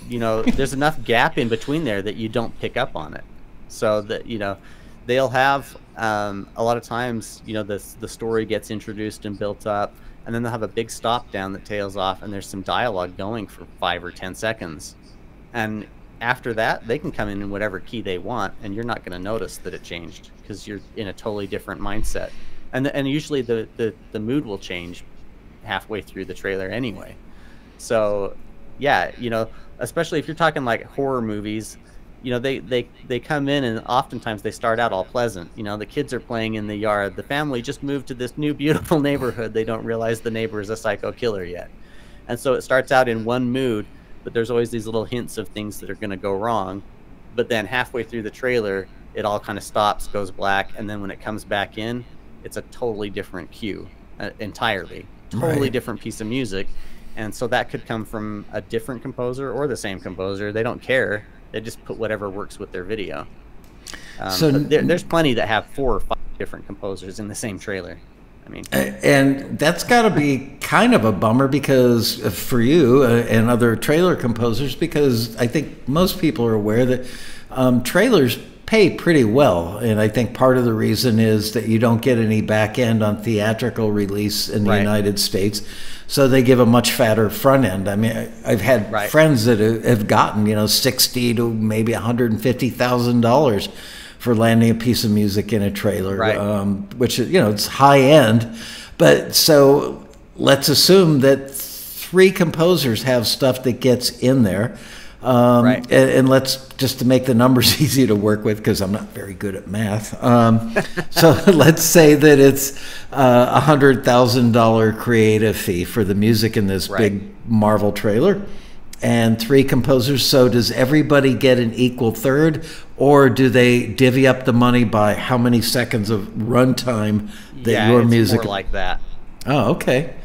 you know, there's enough gap in between there that you don't pick up on it. So that, you know, they'll have um, a lot of times, you know, the, the story gets introduced and built up, and then they'll have a big stop down that tails off, and there's some dialogue going for five or ten seconds. And after that, they can come in in whatever key they want, and you're not going to notice that it changed because you're in a totally different mindset. And, the, and usually the, the, the mood will change halfway through the trailer anyway. So... yeah, you know, especially if you're talking like horror movies, you know, they, they, they come in and oftentimes they start out all pleasant. You know, the kids are playing in the yard. The family just moved to this new beautiful neighborhood. They don't realize the neighbor is a psycho killer yet. And so it starts out in one mood, but there's always these little hints of things that are going to go wrong. But then halfway through the trailer, it all kind of stops, goes black. And then when it comes back in, it's a totally different cue uh, entirely, totally right. different piece of music. And so that could come from a different composer or the same composer. They don't care. They just put whatever works with their video. Um, so there, there's plenty that have four or five different composers in the same trailer. I mean, and that's got to be kind of a bummer because for you and other trailer composers, because I think most people are aware that um, trailers pay pretty well, and I think part of the reason is that you don't get any back end on theatrical release in the right. United States, so they give a much fatter front end. I mean, I've had right. friends that have gotten, you know, sixty to maybe one hundred and fifty thousand dollars for landing a piece of music in a trailer, right. um, which is, you know, it's high end. But so let's assume that three composers have stuff that gets in there. Um, right. and, and let's, just to make the numbers easy to work with, because I'm not very good at math. Um, so let's say that it's a uh, one hundred thousand dollar creative fee for the music in this right. big Marvel trailer, and three composers. So does everybody get an equal third, or do they divvy up the money by how many seconds of runtime that yeah, your it's music? More like that. Oh, okay.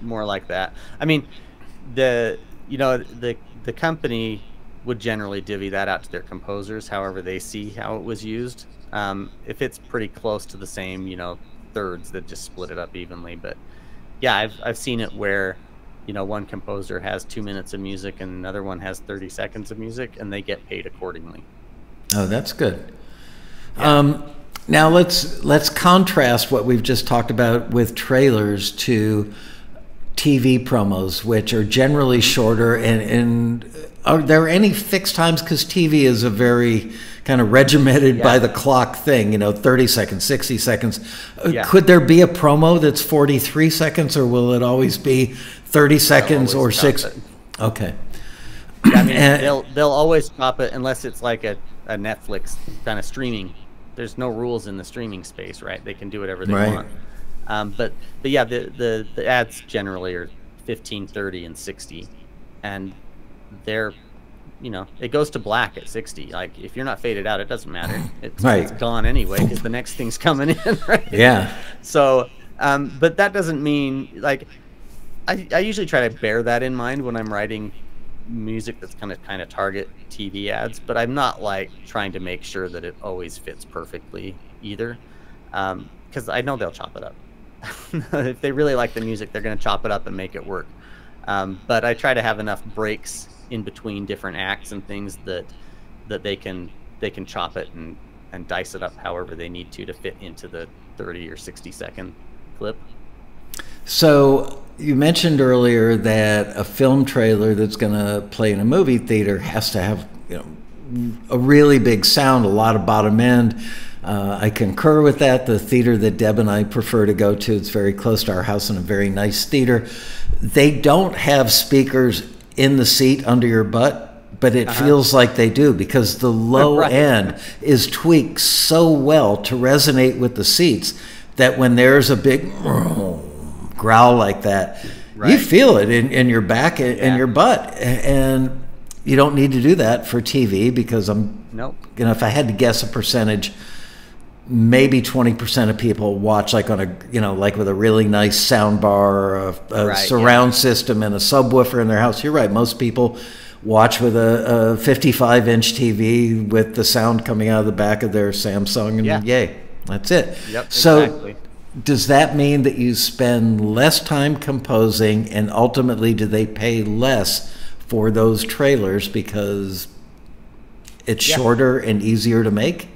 More like that. I mean, the you know the. The company would generally divvy that out to their composers, however they see how it was used. Um, if it's pretty close to the same, you know, thirds, that just split it up evenly. But yeah, I've I've seen it where, you know, one composer has two minutes of music and another one has thirty seconds of music, and they get paid accordingly. Oh, that's good. Yeah. Um, now let's let's contrast what we've just talked about with trailers to T V promos, which are generally shorter, and, and are there any fixed times? Because T V is a very kind of regimented yeah. by the clock thing, you know, thirty seconds, sixty seconds. Yeah. Could there be a promo that's forty-three seconds, or will it always be thirty seconds or six? It. Okay. Yeah, I mean, and, they'll, they'll always stop it unless it's like a, a Netflix kind of streaming. There's no rules in the streaming space, right? They can do whatever they right. want. Um, but, but yeah, the, the, the ads generally are fifteen, thirty, and sixty. And they're, you know, it goes to black at sixty. Like, if you're not faded out, it doesn't matter. It's, right. it's gone anyway, because the next thing's coming in, right? Yeah. So, um, but that doesn't mean, like, I, I usually try to bear that in mind when I'm writing music that's kind of kind of target T V ads. But I'm not, like, trying to make sure that it always fits perfectly either. Um, because I know they'll chop it up. If they really like the music, they're going to chop it up and make it work. Um, but I try to have enough breaks in between different acts and things that that they can they can chop it and and dice it up however they need to to fit into the thirty or sixty second clip. So you mentioned earlier that a film trailer that's going to play in a movie theater has to have, you know, a really big sound, a lot of bottom end. Uh, I concur with that. The theater that Deb and I prefer to go to, it's very close to our house and a very nice theater. They don't have speakers in the seat under your butt, but it uh-huh. feels like they do, because the low right. end is tweaked so well to resonate with the seats that when there's a big growl like that, right. you feel it in, in your back and yeah. your butt. And you don't need to do that for T V, because I'm, nope. you know, if I had to guess a percentage, maybe twenty percent of people watch, like on a, you know, like with a really nice sound bar, or a, a right, surround yeah. system and a subwoofer in their house. You're right. Most people watch with a fifty-five inch T V with the sound coming out of the back of their Samsung, and yeah. yay, that's it. Yep, so exactly. does that mean that you spend less time composing, and ultimately do they pay less for those trailers because it's yeah. shorter and easier to make?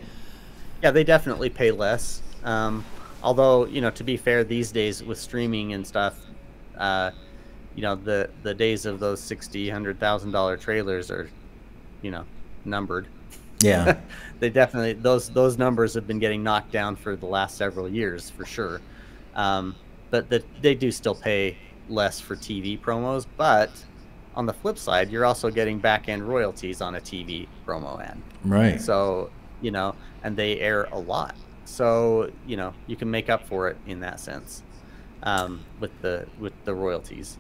Yeah, they definitely pay less. Um, although, you know, to be fair, these days with streaming and stuff, uh, you know, the the days of those sixty, hundred thousand dollar trailers are, you know, numbered. Yeah, they definitely those those numbers have been getting knocked down for the last several years for sure. Um, but the, they do still pay less for T V promos. But on the flip side, you're also getting back end royalties on a T V promo ad. Right. So, you know, and they air a lot, so you know you can make up for it in that sense um, with the with the royalties.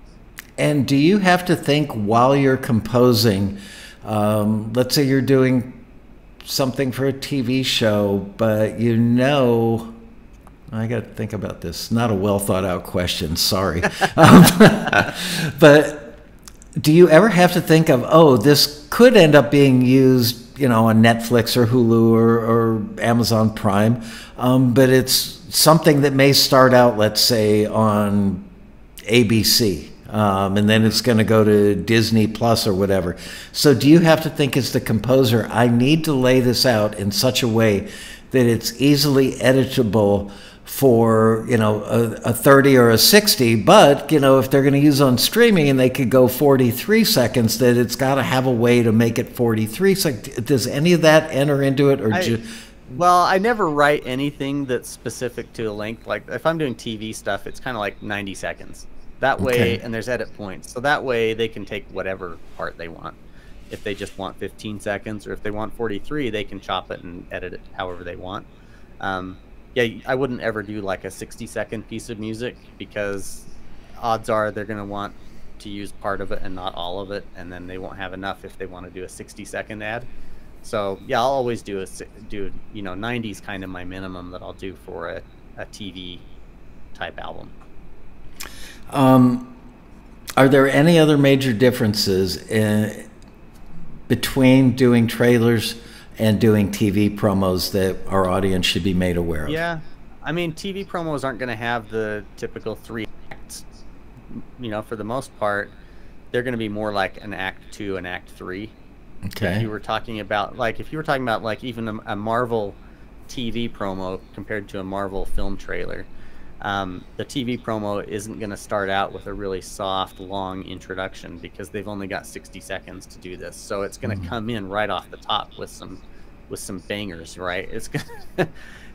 And do you have to think while you're composing? Um, let's say you're doing something for a T V show, but you know, I got to think about this. Not a well thought out question. Sorry, um, but do you ever have to think of, oh, this could end up being used, you know, on Netflix or Hulu or, or Amazon Prime, um, but it's something that may start out, let's say, on A B C, um, and then it's going to go to Disney Plus or whatever. So do you have to think, as the composer, I need to lay this out in such a way that it's easily editable for, you know, a, a thirty or a sixty, but, you know, if they're going to use on streaming and they could go forty-three seconds, that it's got to have a way to make it forty-three seconds. Does any of that enter into it? Or I, ju well, I never write anything that's specific to a length. Like if I'm doing T V stuff, it's kind of like ninety seconds. That way, okay. and there's edit points. So that way they can take whatever part they want. if they just want fifteen seconds or if they want forty-three, they can chop it and edit it however they want. Um, yeah, I wouldn't ever do like a sixty second piece of music, because odds are they're going to want to use part of it and not all of it, and then they won't have enough if they want to do a sixty second ad. So yeah, I'll always do a do you know ninety's kind of my minimum that I'll do for a, a T V type album. Um, are there any other major differences in, between doing trailers and doing T V promos that our audience should be made aware of? Yeah, I mean, T V promos aren't going to have the typical three acts. You know, for the most part, they're going to be more like an act two and act three. Okay. If you were talking about, like, if you were talking about, like, even a, a Marvel T V promo compared to a Marvel film trailer, um, the T V promo isn't going to start out with a really soft, long introduction, because they've only got sixty seconds to do this. So it's going to mm-hmm. come in right off the top with some, with some bangers, right? It's gonna,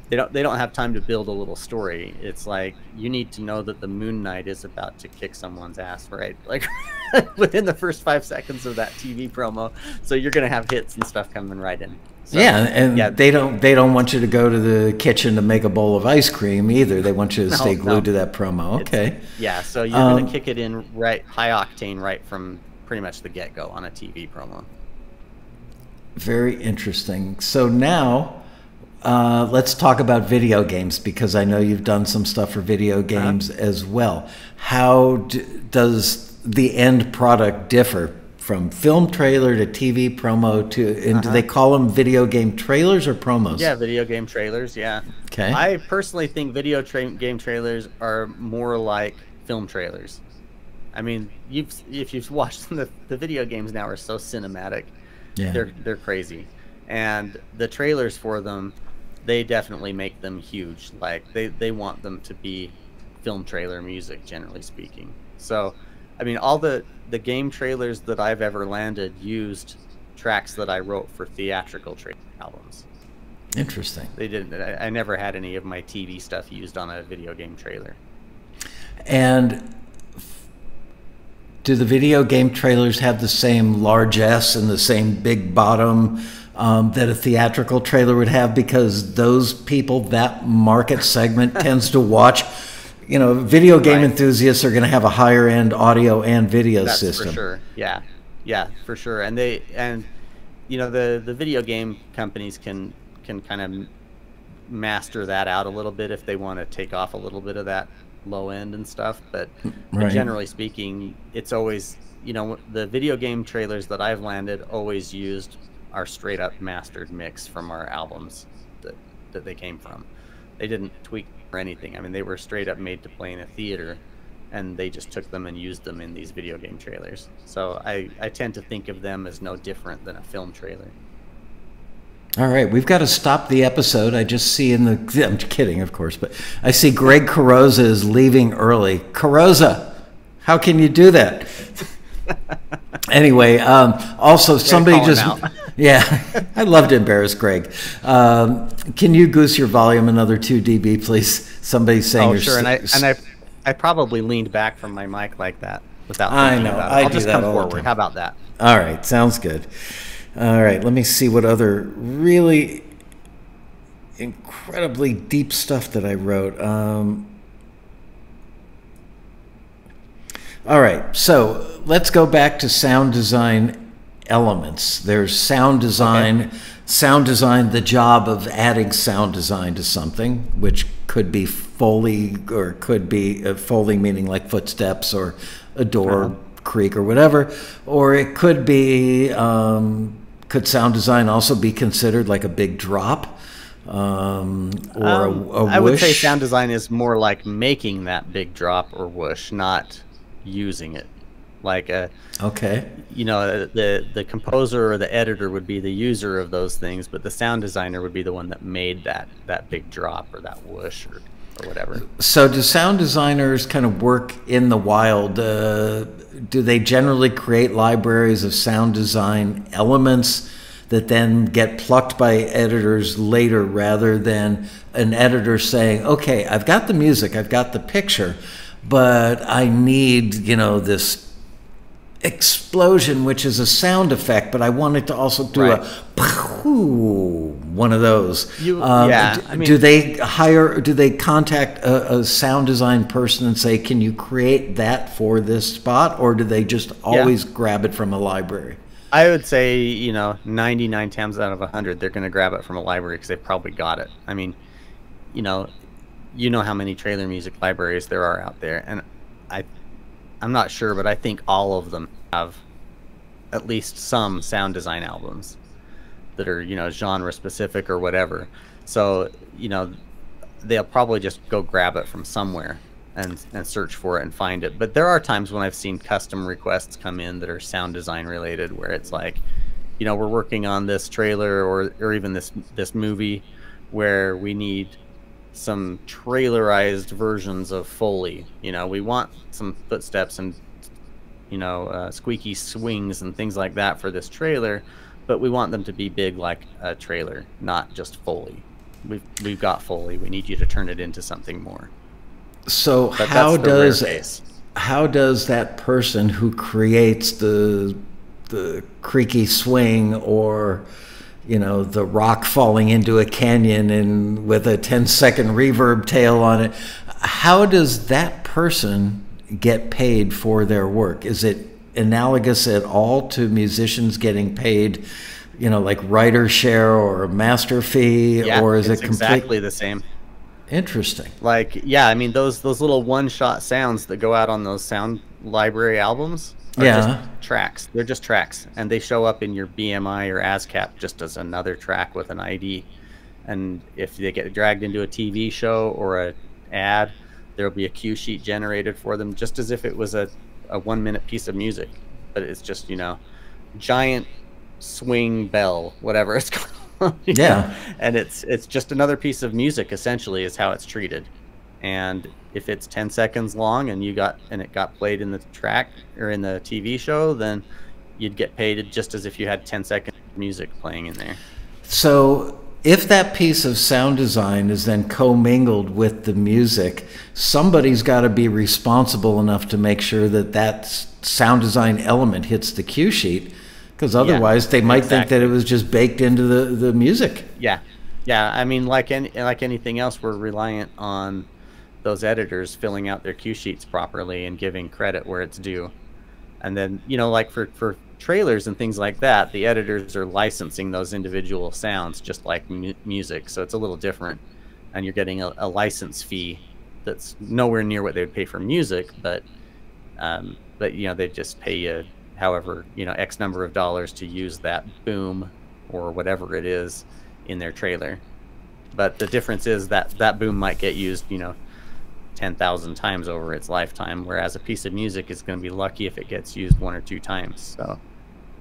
they don't they don't have time to build a little story. It's like, you need to know that the Moon Knight is about to kick someone's ass, right? Like within the first five seconds of that T V promo. So you're gonna have hits and stuff coming right in. So, yeah, and yeah. they don't they don't want you to go to the kitchen to make a bowl of ice cream either. They want you to no, stay glued no. to that promo. Okay. It's, yeah, so you're um, gonna kick it in right, high octane, right from pretty much the get go on a T V promo. Very interesting. So now Uh, let's talk about video games, because I know you've done some stuff for video games uh-huh. as well. How d does the end product differ from film trailer to T V promo to, and uh-huh. do they call them video game trailers or promos? Yeah, video game trailers, yeah. Okay. I personally think video tra game trailers are more like film trailers. I mean, you've, if you've watched the, the video games now are so cinematic. Yeah. They're, they're crazy. And the trailers for them, they definitely make them huge. Like they, they want them to be film trailer music, generally speaking. So, I mean, all the, the game trailers that I've ever landed used tracks that I wrote for theatrical trailer albums. Interesting. They didn't, I, I never had any of my T V stuff used on a video game trailer. And do the video game trailers have the same largesse and the same big bottom Um, that a theatrical trailer would have, because those people, that market segment tends to watch, you know, video game right. enthusiasts are going to have a higher end audio and video That's system. For sure. Yeah. Yeah, for sure. And they, and you know, the, the video game companies can, can kind of master that out a little bit if they want to take off a little bit of that low end and stuff. But, right. but generally speaking, it's always, you know, the video game trailers that I've landed always used our straight up mastered mix from our albums that, that they came from. They didn't tweak or anything. I mean, they were straight up made to play in a theater, and they just took them and used them in these video game trailers. So I, I tend to think of them as no different than a film trailer. All right, we've got to stop the episode. I just see in the, I'm kidding, of course, but I see Greg Carroza is leaving early. Carroza, how can you do that? Anyway, um, also yeah, somebody just, yeah, I love to embarrass Greg. Um, can you goose your volume another two D B, please? Somebody's saying. Oh, you're sure, and I and I, I probably leaned back from my mic like that without. I know. About it. I'll I just do that come all forward. The time. How about that? All right, sounds good. All right, let me see what other really incredibly deep stuff that I wrote. Um, All right, so let's go back to sound design elements. There's sound design, okay. sound design, the job of adding sound design to something, which could be Foley, or could be uh, Foley meaning like footsteps or a door uh-huh. creak or whatever, or it could be, um, could sound design also be considered like a big drop? Um, or um, a, a whoosh? I would say sound design is more like making that big drop or whoosh, not using it. Like a okay you know the the composer or the editor would be the user of those things, but the sound designer would be the one that made that that big drop or that whoosh or, or whatever. So do sound designers kind of work in the wild? Uh, do they generally create libraries of sound design elements that then get plucked by editors later, rather than an editor saying, okay, I've got the music, I've got the picture, but I need, you know, this explosion, which is a sound effect, but I wanted to also do right. a one of those. You, um, yeah, do, I mean, do they hire? Do they contact a, a sound design person and say, "Can you create that for this spot?" Or do they just always yeah. grab it from a library? I would say, you know, ninety-nine times out of a hundred, they're going to grab it from a library because they've probably got it. I mean, you know, you know how many trailer music libraries there are out there, and I. I'm not sure, but I think all of them have at least some sound design albums that are, you know, genre specific or whatever. So, you know, they'll probably just go grab it from somewhere and, and search for it and find it. But there are times when I've seen custom requests come in that are sound design related, where it's like, you know, we're working on this trailer or, or even this, this movie where we need some trailerized versions of Foley. You know, we want some footsteps and, you know, uh, squeaky swings and things like that for this trailer, but we want them to be big like a trailer, not just Foley. We've, we've got Foley. We need you to turn it into something more. So but how does how does that person who creates the the creaky swing or, you know, the rock falling into a canyon and with a ten second reverb tail on it, how does that person get paid for their work? Is it analogous at all to musicians getting paid, you know, like writer share or master fee? Yeah, or is it's it exactly the same? Interesting. Like, yeah, I mean, those those little one-shot sounds that go out on those sound library albums, yeah, just tracks. They're just tracks, and they show up in your B M I or ASCAP just as another track with an I D. And if they get dragged into a T V show or a ad, there'll be a cue sheet generated for them, just as if it was a, a one-minute piece of music. But it's just, you know, giant swing bell, whatever it's called. Yeah. Know? And it's it's just another piece of music, essentially, is how it's treated. And if it's ten seconds long and you got and it got played in the track or in the T V show, then you'd get paid just as if you had ten seconds of music playing in there. So if that piece of sound design is then commingled with the music, somebody's got to be responsible enough to make sure that that sound design element hits the cue sheet, because otherwise yeah, they might exactly. think that it was just baked into the, the music. Yeah. Yeah, I mean, like any, like anything else, we're reliant on those editors filling out their cue sheets properly and giving credit where it's due. And then, you know, like for, for trailers and things like that, the editors are licensing those individual sounds just like mu music. So it's a little different. And you're getting a, a license fee that's nowhere near what they would pay for music. But, um, but you know, they just pay you however, you know, X number of dollars to use that boom or whatever it is in their trailer. But the difference is that that boom might get used, you know, ten thousand times over its lifetime, whereas a piece of music is going to be lucky if it gets used one or two times. So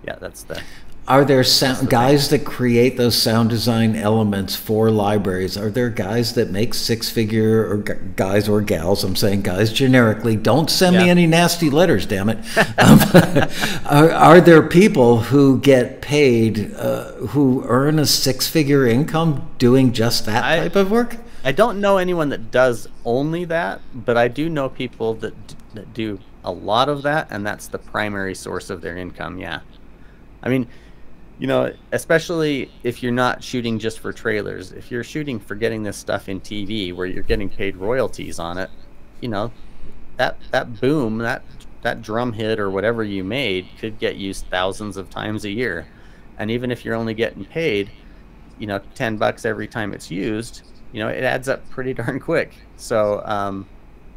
yeah, that's the... Are there sound the guys thing. that create those sound design elements for libraries? Are there guys that make six-figure, or guys or gals, I'm saying guys generically, don't send yeah. me any nasty letters, damn it. um, are, are there people who get paid, uh, who earn a six-figure income doing just that I, type of work? I don't know anyone that does only that, but I do know people that, that do a lot of that, and that's the primary source of their income, yeah. I mean, you know, especially if you're not shooting just for trailers, if you're shooting for getting this stuff in T V where you're getting paid royalties on it, you know, that that boom, that, that drum hit or whatever you made could get used thousands of times a year. And even if you're only getting paid, you know, ten bucks every time it's used, you know, it adds up pretty darn quick. So, um,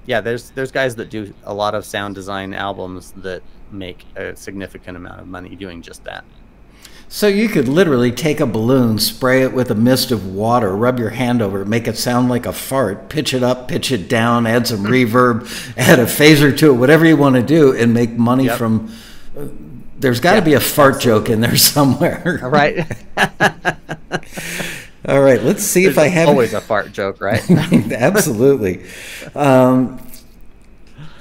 yeah, there's there's guys that do a lot of sound design albums that make a significant amount of money doing just that. So you could literally take a balloon, spray it with a mist of water, rub your hand over it, make it sound like a fart, pitch it up, pitch it down, add some reverb, add a phaser to it, whatever you want to do, and make money yep. from... Uh, there's got to yep. be a fart Absolutely. joke in there somewhere. Right. All right, let's see There's if I have... always a fart joke, right? Absolutely. Um,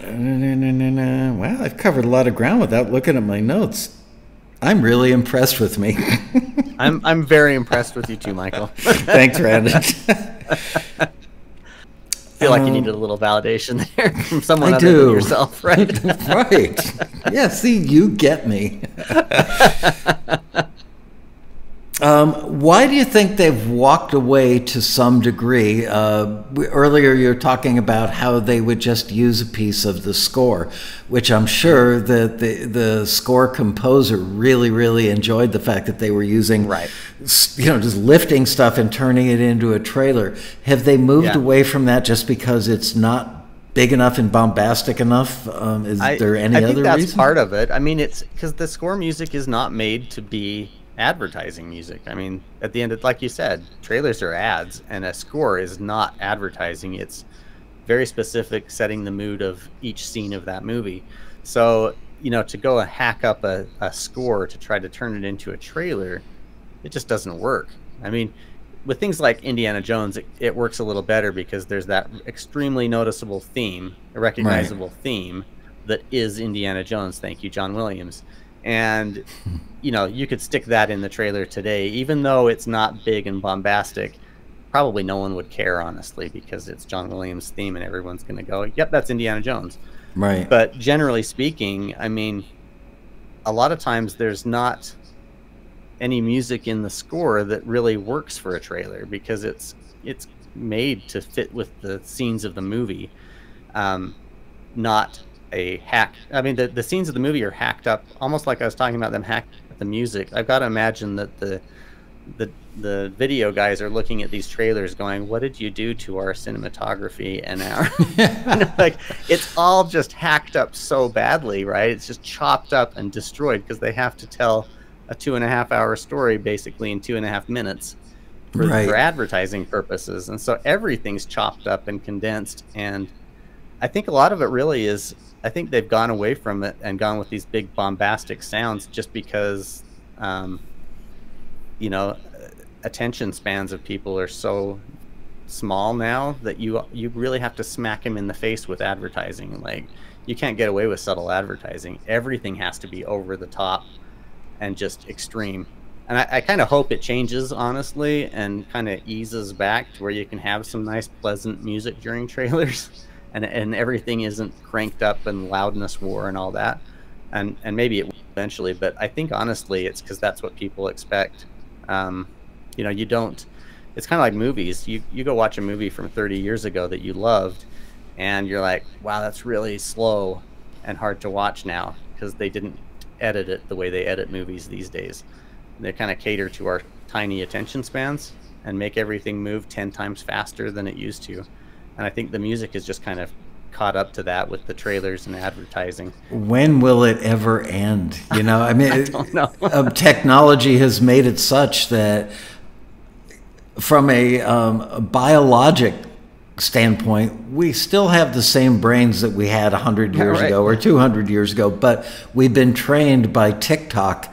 well, I've covered a lot of ground without looking at my notes. I'm really impressed with me. I'm, I'm very impressed with you too, Michael. Thanks, Randon. feel like um, you needed a little validation there from someone I other do. than yourself, right? Right. Yeah, see, you get me. Um, why do you think they've walked away to some degree? Uh, we, earlier you were talking about how they would just use a piece of the score, which I'm sure that the, the score composer really, really enjoyed the fact that they were using, right. you know, just lifting stuff and turning it into a trailer. Have they moved yeah. away from that just because it's not big enough and bombastic enough? Um, is I, there any I other reason? I think that's reason? part of it. I mean, it's because the score music is not made to be advertising music. I mean, at the end of, like you said, trailers are ads, and a score is not advertising. It's very specific, setting the mood of each scene of that movie. So, you know, to go and hack up a, a score to try to turn it into a trailer, it just doesn't work. I mean, with things like Indiana Jones, it, it works a little better because there's that extremely noticeable theme, a recognizable right. theme that is Indiana Jones. Thank you, John Williams. And, you know, you could stick that in the trailer today, even though it's not big and bombastic. Probably no one would care, honestly, because it's John Williams' theme and everyone's going to go, yep, that's Indiana Jones. Right. But generally speaking, I mean, a lot of times there's not any music in the score that really works for a trailer because it's it's made to fit with the scenes of the movie, um, not a hack. I mean, the, the scenes of the movie are hacked up, almost like I was talking about them hacked up the music. I've got to imagine that the, the, the video guys are looking at these trailers going, what did you do to our cinematography and our, you know, like, it's all just hacked up so badly, right? It's just chopped up and destroyed because they have to tell a two and a half hour story basically in two and a half minutes for, right. for advertising purposes. And so everything's chopped up and condensed. And I think a lot of it really is, I think they've gone away from it and gone with these big bombastic sounds just because, um, you know, attention spans of people are so small now that you you really have to smack them in the face with advertising. Like, you can't get away with subtle advertising. Everything has to be over the top and just extreme. And I, I kind of hope it changes, honestly, and kind of eases back to where you can have some nice, pleasant music during trailers. And, and everything isn't cranked up and loudness war and all that. And, and maybe it will eventually, but I think honestly it's because that's what people expect. Um, you know, you don't, it's kind of like movies. You, you go watch a movie from thirty years ago that you loved and you're like, wow, that's really slow and hard to watch now because they didn't edit it the way they edit movies these days. They kind of cater to our tiny attention spans and make everything move ten times faster than it used to. And I think the music is just kind of caught up to that with the trailers and advertising. When will it ever end? You know, I mean, I don't know. um, technology has made it such that from a, um, a biologic standpoint, we still have the same brains that we had one hundred years yeah, right. ago or two hundred years ago, but we've been trained by TikTok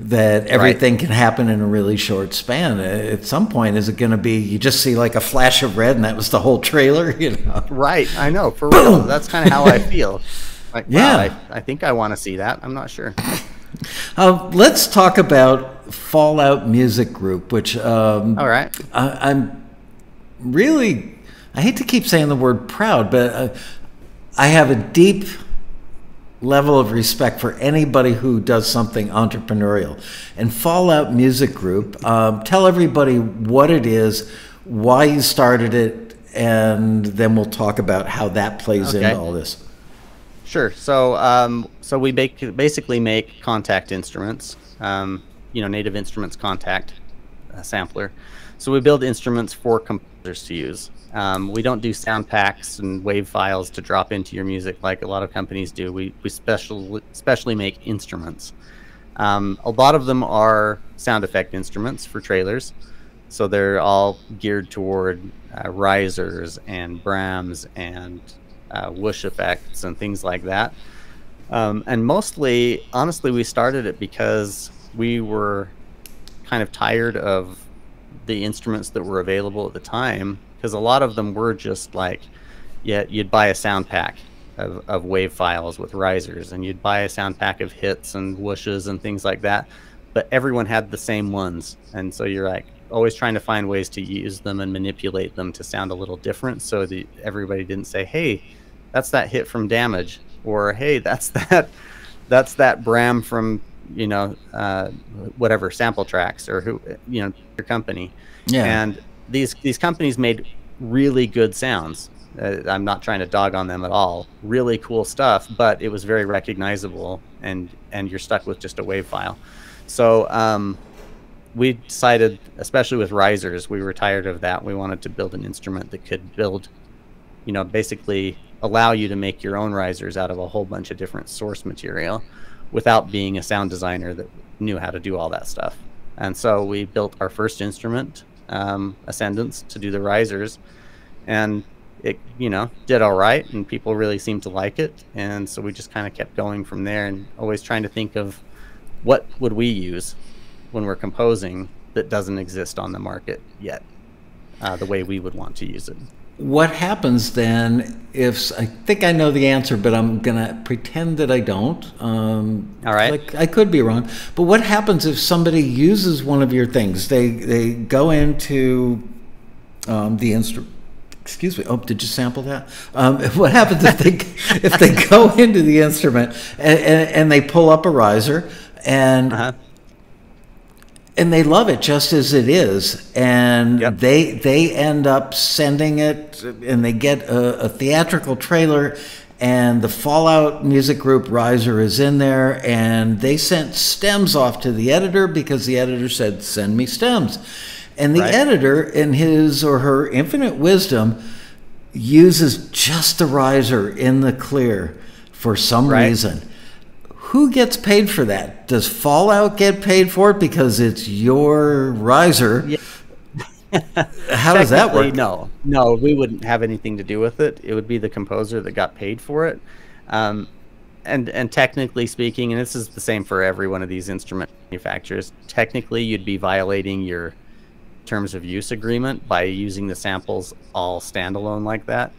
that everything right. can happen in a really short span. At some point, is it going to be, you just see like a flash of red and that was the whole trailer, you know? Right, I know, for Boom. real. That's kind of how I feel. Like, yeah. Wow, I, I think I want to see that. I'm not sure. Uh, let's talk about Fallout Music Group, which um, All right. I, I'm really, I hate to keep saying the word proud, but uh, I have a deep level of respect for anybody who does something entrepreneurial. And Fallout Music Group, um, tell everybody what it is, why you started it, and then we'll talk about how that plays okay. into all this. Sure. So, um, so we make, basically make contact instruments, um, you know, native instruments contact uh, sampler. So we build instruments for composers to use. Um, we don't do sound packs and wave files to drop into your music like a lot of companies do. We, we special, specially make instruments. Um, a lot of them are sound effect instruments for trailers. So they're all geared toward uh, risers and brams and uh, whoosh effects and things like that. Um, and mostly, honestly, we started it because we were kind of tired of the instruments that were available at the time, because a lot of them were just like, yeah, you'd buy a sound pack of, of wave files with risers, and you'd buy a sound pack of hits and whooshes and things like that, but everyone had the same ones. And so you're like, always trying to find ways to use them and manipulate them to sound a little different, so that everybody didn't say, hey, that's that hit from Damage, or hey, that's that that's that Bram from, you know, uh, whatever, Sample Tracks, or who, you know, your company. Yeah. And these these companies made really good sounds. Uh, I'm not trying to dog on them at all. Really cool stuff, but it was very recognizable, and and you're stuck with just a WAV file. So um, we decided, especially with risers, we were tired of that. We wanted to build an instrument that could build, you know, basically allow you to make your own risers out of a whole bunch of different source material without being a sound designer that knew how to do all that stuff. And so we built our first instrument, um, Ascendance, to do the risers, and it, you know, did all right, and people really seemed to like it. And so we just kind of kept going from there, and always trying to think of what would we use when we're composing that doesn't exist on the market yet, uh, the way we would want to use it. What happens then if, I think I know the answer, but I'm going to pretend that I don't. Um, All right. Like, I could be wrong. But what happens if somebody uses one of your things? They, they go into um, the instrument. Excuse me. Oh, did you sample that? Um, what happens if they, if they go into the instrument and, and, and they pull up a riser, and uh-huh. and they love it just as it is, and yep. they they end up sending it, and they get a, a theatrical trailer, and the Fallout Music Group riser is in there, and they sent stems off to the editor because the editor said, "Send me stems." And the right. editor, in his or her infinite wisdom, uses just the riser in the clear for some right. reason. Who gets paid for that? Does Fallout get paid for it because it's your riser? Yeah. How does that work? No, no, we wouldn't have anything to do with it. It would be the composer that got paid for it. Um, and, and technically speaking, and this is the same for every one of these instrument manufacturers, technically you'd be violating your terms of use agreement by using the samples all standalone like that.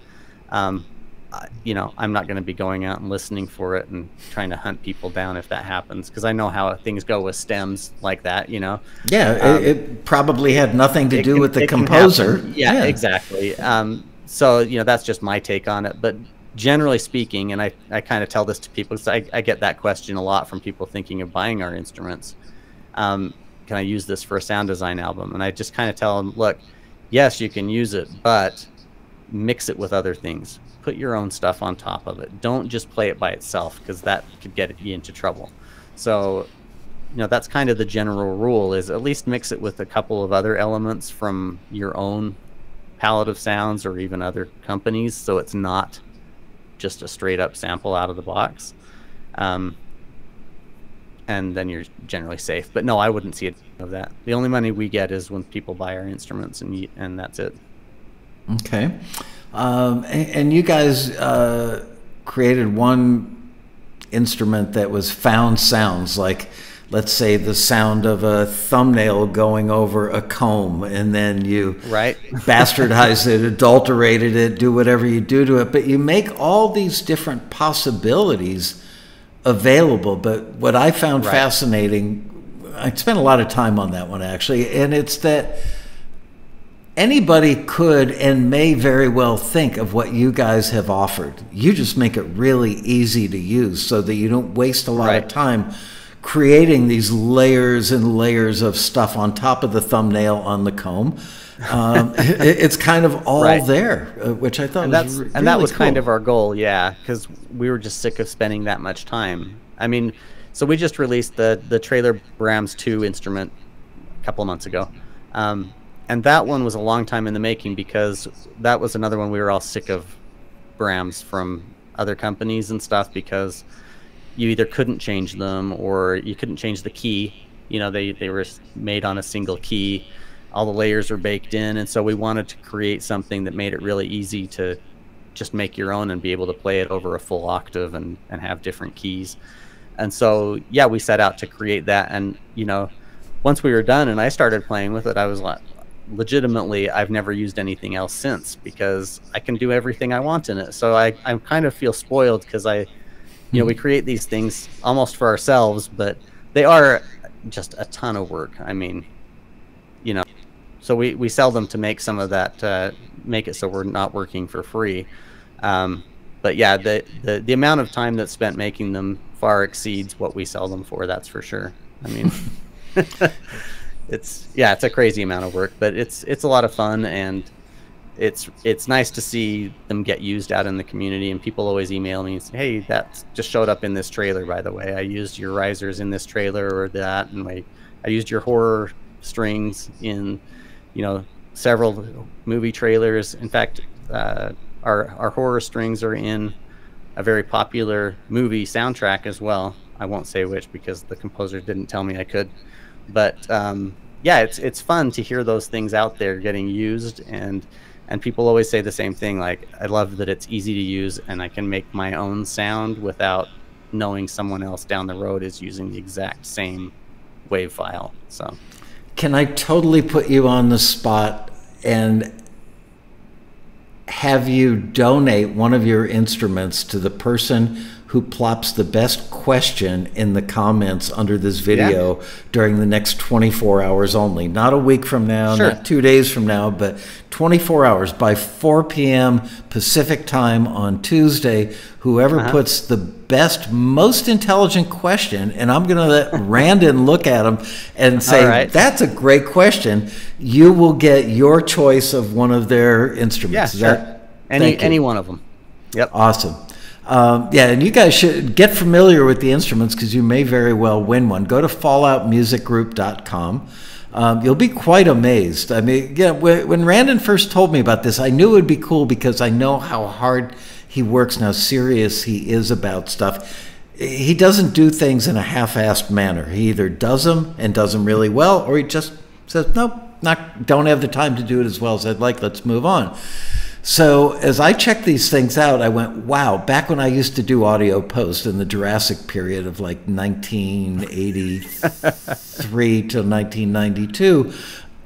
Um, you know, I'm not going to be going out and listening for it and trying to hunt people down if that happens, because I know how things go with stems like that, you know. Yeah, um, it, it probably had nothing to do can, with the composer. Yeah, yeah, exactly. Um, so, you know, that's just my take on it. But generally speaking, and I, I kind of tell this to people, because I, I get that question a lot from people thinking of buying our instruments. Um, can I use this for a sound design album? And I just kind of tell them, look, yes, you can use it, but mix it with other things. Put your own stuff on top of it. Don't just play it by itself, because that could get you into trouble. So, you know, that's kind of the general rule, is at least mix it with a couple of other elements from your own palette of sounds, or even other companies, so it's not just a straight up sample out of the box. Um, and then you're generally safe. But no, I wouldn't see it of that. The only money we get is when people buy our instruments, and and that's it. Okay. Um, and, and you guys uh, created one instrument that was found sounds, like, let's say, the sound of a thumbnail going over a comb, and then you right. bastardized it, adulterated it, do whatever you do to it. But you make all these different possibilities available. But what I found right. fascinating, I spent a lot of time on that one, actually, and it's that anybody could and may very well think of what you guys have offered. You just make it really easy to use, so that you don't waste a lot right. of time creating these layers and layers of stuff on top of the thumbnail, on the comb. Um, it, it's kind of all right. there, uh, which I thought and was that's, really And that was cool. kind of our goal, yeah, because we were just sick of spending that much time. I mean, so we just released the, the Trailer Brahms two instrument a couple of months ago. Um, And that one was a long time in the making, because that was another one we were all sick of Brahms from other companies and stuff, because you either couldn't change them, or you couldn't change the key. You know, they, they were made on a single key. All the layers were baked in. And so we wanted to create something that made it really easy to just make your own and be able to play it over a full octave and, and have different keys. And so, yeah, we set out to create that. And, you know, once we were done and I started playing with it, I was like, legitimately, I've never used anything else since, because I can do everything I want in it. So I, I kind of feel spoiled, because I, you know, we create these things almost for ourselves, but they are just a ton of work. I mean, you know, So we, we sell them to make some of that, uh, make it so we're not working for free. Um, but yeah, the, the, the amount of time that's spent making them far exceeds what we sell them for, that's for sure. I mean, it's, yeah, it's a crazy amount of work, but it's, it's a lot of fun, and it's, it's nice to see them get used out in the community. And people always email me and say, hey, that just showed up in this trailer, by the way. I used your risers in this trailer or that, and I, I used your horror strings in, you know, several movie trailers. In fact, uh, our, our horror strings are in a very popular movie soundtrack as well. I won't say which because the composer didn't tell me I could, but um, yeah, it's, it's fun to hear those things out there getting used. And, and people always say the same thing. Like, I love that it's easy to use and I can make my own sound without knowing someone else down the road is using the exact same wave file. So can I totally put you on the spot and have you donate one of your instruments to the person who plops the best question in the comments under this video yeah. during the next twenty-four hours only? Not a week from now, sure. not two days from now, but twenty-four hours by four P M Pacific time on Tuesday. Whoever uh-huh. puts the best, most intelligent question, and I'm going to let Randon look at him and say, right. that's a great question, you will get your choice of one of their instruments. Yeah, sure. that, any, any one of them. Yep. Awesome. Um, yeah, and you guys should get familiar with the instruments because you may very well win one. Go to fallout music group dot com. Um, you'll be quite amazed. I mean, yeah, when Randon first told me about this, I knew it would be cool because I know how hard he works and how serious he is about stuff. He doesn't do things in a half-assed manner. He either does them and does them really well, or he just says, nope, not, don't have the time to do it as well as I'd like. Let's move on. So as I checked these things out, I went, wow, back when I used to do audio post in the Jurassic period of like nineteen eighty-three to nineteen ninety-two,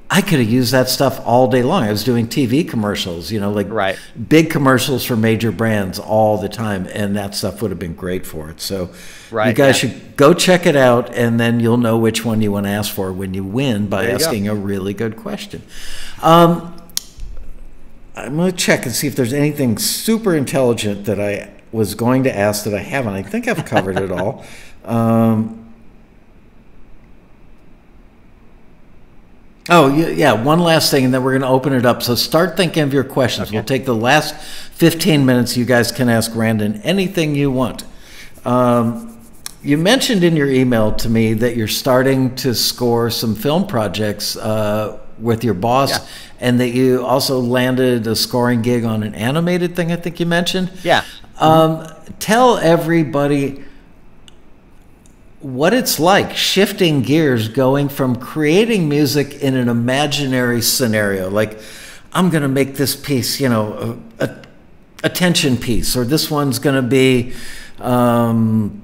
I could have used that stuff all day long. I was doing T V commercials, you know, like right. big commercials for major brands all the time, and that stuff would have been great for it. So right, you guys yeah. should go check it out, and then you'll know which one you want to ask for when you win by you asking go. a really good question. Um, I'm going to check and see if there's anything super intelligent that I was going to ask that I haven't. I think I've covered it all. Um, oh, yeah, one last thing, and then we're going to open it up. So start thinking of your questions. Okay. We'll take the last fifteen minutes. You guys can ask Randon anything you want. Um, you mentioned in your email to me that you're starting to score some film projects uh, with your boss, yeah. and that you also landed a scoring gig on an animated thing, I think you mentioned. Yeah. Um, tell everybody what it's like shifting gears, going from creating music in an imaginary scenario, like I'm going to make this piece, you know, a, a, a tension piece, or this one's going to be um,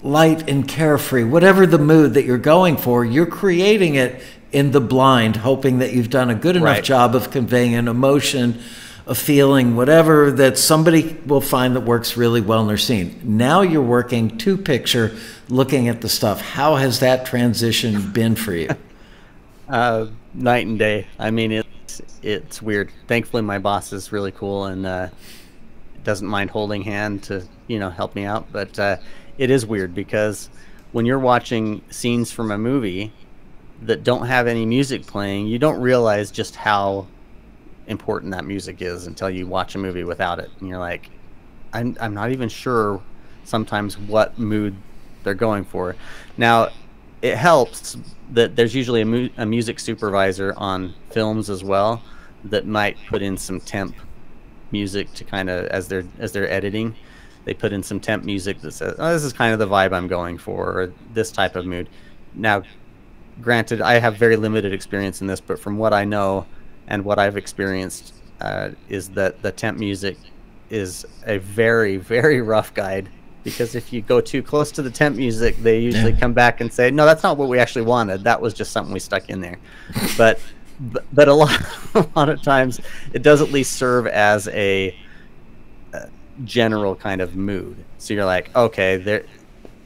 light and carefree, whatever the mood that you're going for, you're creating it in the blind, hoping that you've done a good enough right. job of conveying an emotion, a feeling, whatever, that somebody will find that works really well in their scene. Now you're working to picture, looking at the stuff. How has that transition been for you? Uh, night and day. I mean, it's, it's weird. Thankfully, my boss is really cool and uh, doesn't mind holding hand to, you know, help me out. But uh, it is weird because when you're watching scenes from a movie that don't have any music playing, you don't realize just how important that music is until you watch a movie without it. And you're like, I'm, I'm not even sure sometimes what mood they're going for. Now, it helps that there's usually a, mu a music supervisor on films as well that might put in some temp music to kind of, as they're, as they're editing, they put in some temp music that says, oh, this is kind of the vibe I'm going for, or this type of mood. Now, granted, I have very limited experience in this, but from what I know and what I've experienced uh, is that the temp music is a very, very rough guide, because if you go too close to the temp music, they usually come back and say, no, that's not what we actually wanted. That was just something we stuck in there. But but, but a, lot, a lot of times it does at least serve as a uh, general kind of mood. So you're like, okay, there,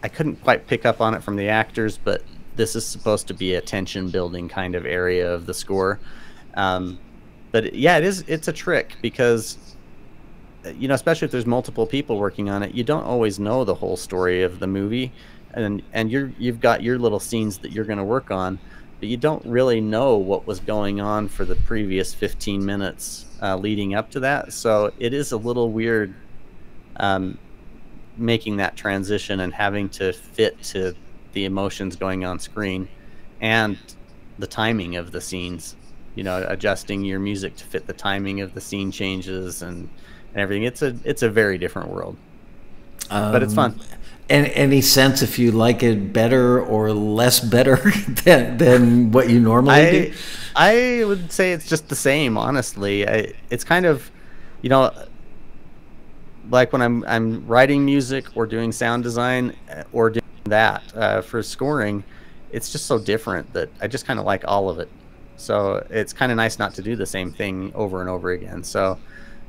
I couldn't quite pick up on it from the actors, but this is supposed to be a tension building kind of area of the score. Um, but yeah, it is, it's a trick because, you know, especially if there's multiple people working on it, you don't always know the whole story of the movie, and and you're you've got your little scenes that you're going to work on, but you don't really know what was going on for the previous fifteen minutes uh, leading up to that. So it is a little weird um, making that transition and having to fit to the emotions going on screen and the timing of the scenes, you know, adjusting your music to fit the timing of the scene changes and, and everything. It's a, it's a very different world, um, but it's fun. And any sense if you like it better or less better than, than what you normally I, do? I would say it's just the same, honestly. I, it's kind of, you know, like when I'm, I'm writing music or doing sound design or doing that uh, for scoring, it's just so different that I just kind of like all of it. So it's kind of nice not to do the same thing over and over again. So,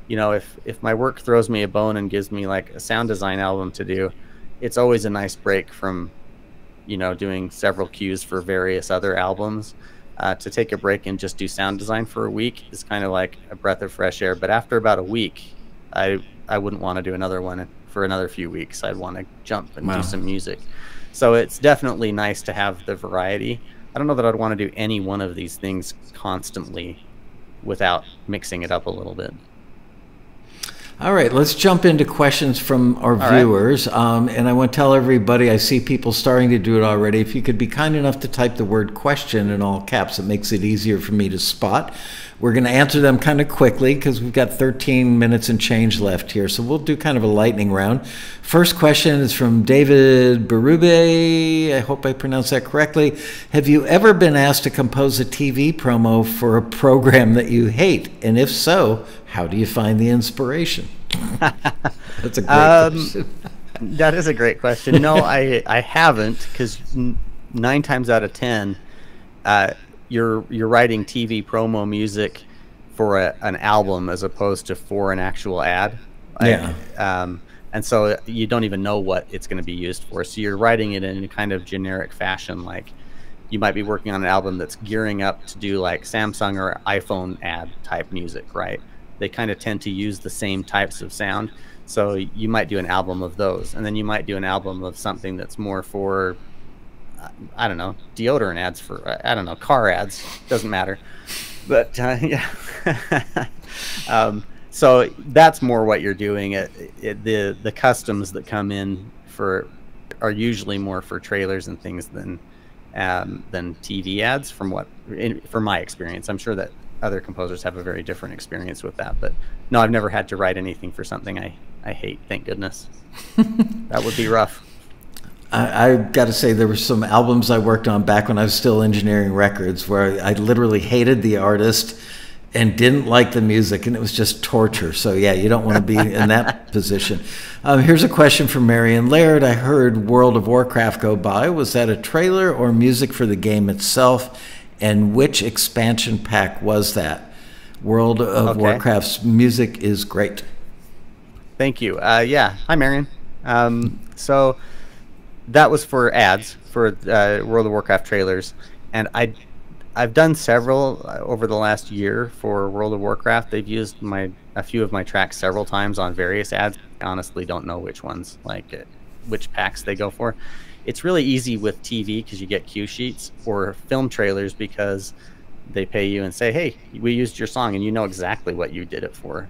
you know, if, if my work throws me a bone and gives me like a sound design album to do, it's always a nice break from, you know, doing several cues for various other albums. Uh, to take a break and just do sound design for a week is kind of like a breath of fresh air. But after about a week, I I wouldn't want to do another one for another few weeks. I'd want to jump and wow. do some music. So it's definitely nice to have the variety. I don't know that I'd want to do any one of these things constantly without mixing it up a little bit. All right, let's jump into questions from our All viewers. Right. Um, and I want to tell everybody, I see people starting to do it already. If you could be kind enough to type the word question in all caps, it makes it easier for me to spot. We're going to answer them kind of quickly because we've got thirteen minutes and change left here. So we'll do kind of a lightning round. First question is from David Berube. I hope I pronounced that correctly. Have you ever been asked to compose a T V promo for a program that you hate? And if so, how do you find the inspiration? That's a great um, question. That is a great question. No, I, I haven't, because nine times out of ten, uh, you're, you're writing T V promo music for a, an album as opposed to for an actual ad. Yeah. I, um, and so you don't even know what it's going to be used for. So you're writing it in a kind of generic fashion. Like you might be working on an album that's gearing up to do like Samsung or iPhone ad type music, right? They kind of tend to use the same types of sound. So you might do an album of those, and then you might do an album of something that's more for, I don't know, deodorant ads, for, I don't know, car ads, doesn't matter. But uh, yeah, um, so that's more what you're doing. It, it, the, the customs that come in for are usually more for trailers and things than, um, than T V ads from what, in, from my experience. I'm sure that other composers have a very different experience with that, but no, I've never had to write anything for something I, I hate, thank goodness. That would be rough. I, I got to say, there were some albums I worked on back when I was still engineering records where I, I literally hated the artist and didn't like the music, and it was just torture. So yeah, you don't want to be in that position. Um, here's a question from Marion Laird. I heard World of Warcraft go by. Was that a trailer or music for the game itself? And which expansion pack was that? World of okay. Warcraft's music is great. Thank you. Uh, yeah. Hi, Marion. Um, so that was for ads, for uh, World of Warcraft trailers. And I, I've done several over the last year for World of Warcraft. They've used my a few of my tracks several times on various ads. I honestly don't know which ones, like which packs they go for. It's really easy with T V because you get cue sheets, or film trailers because they pay you and say, hey, we used your song, and you know exactly what you did it for.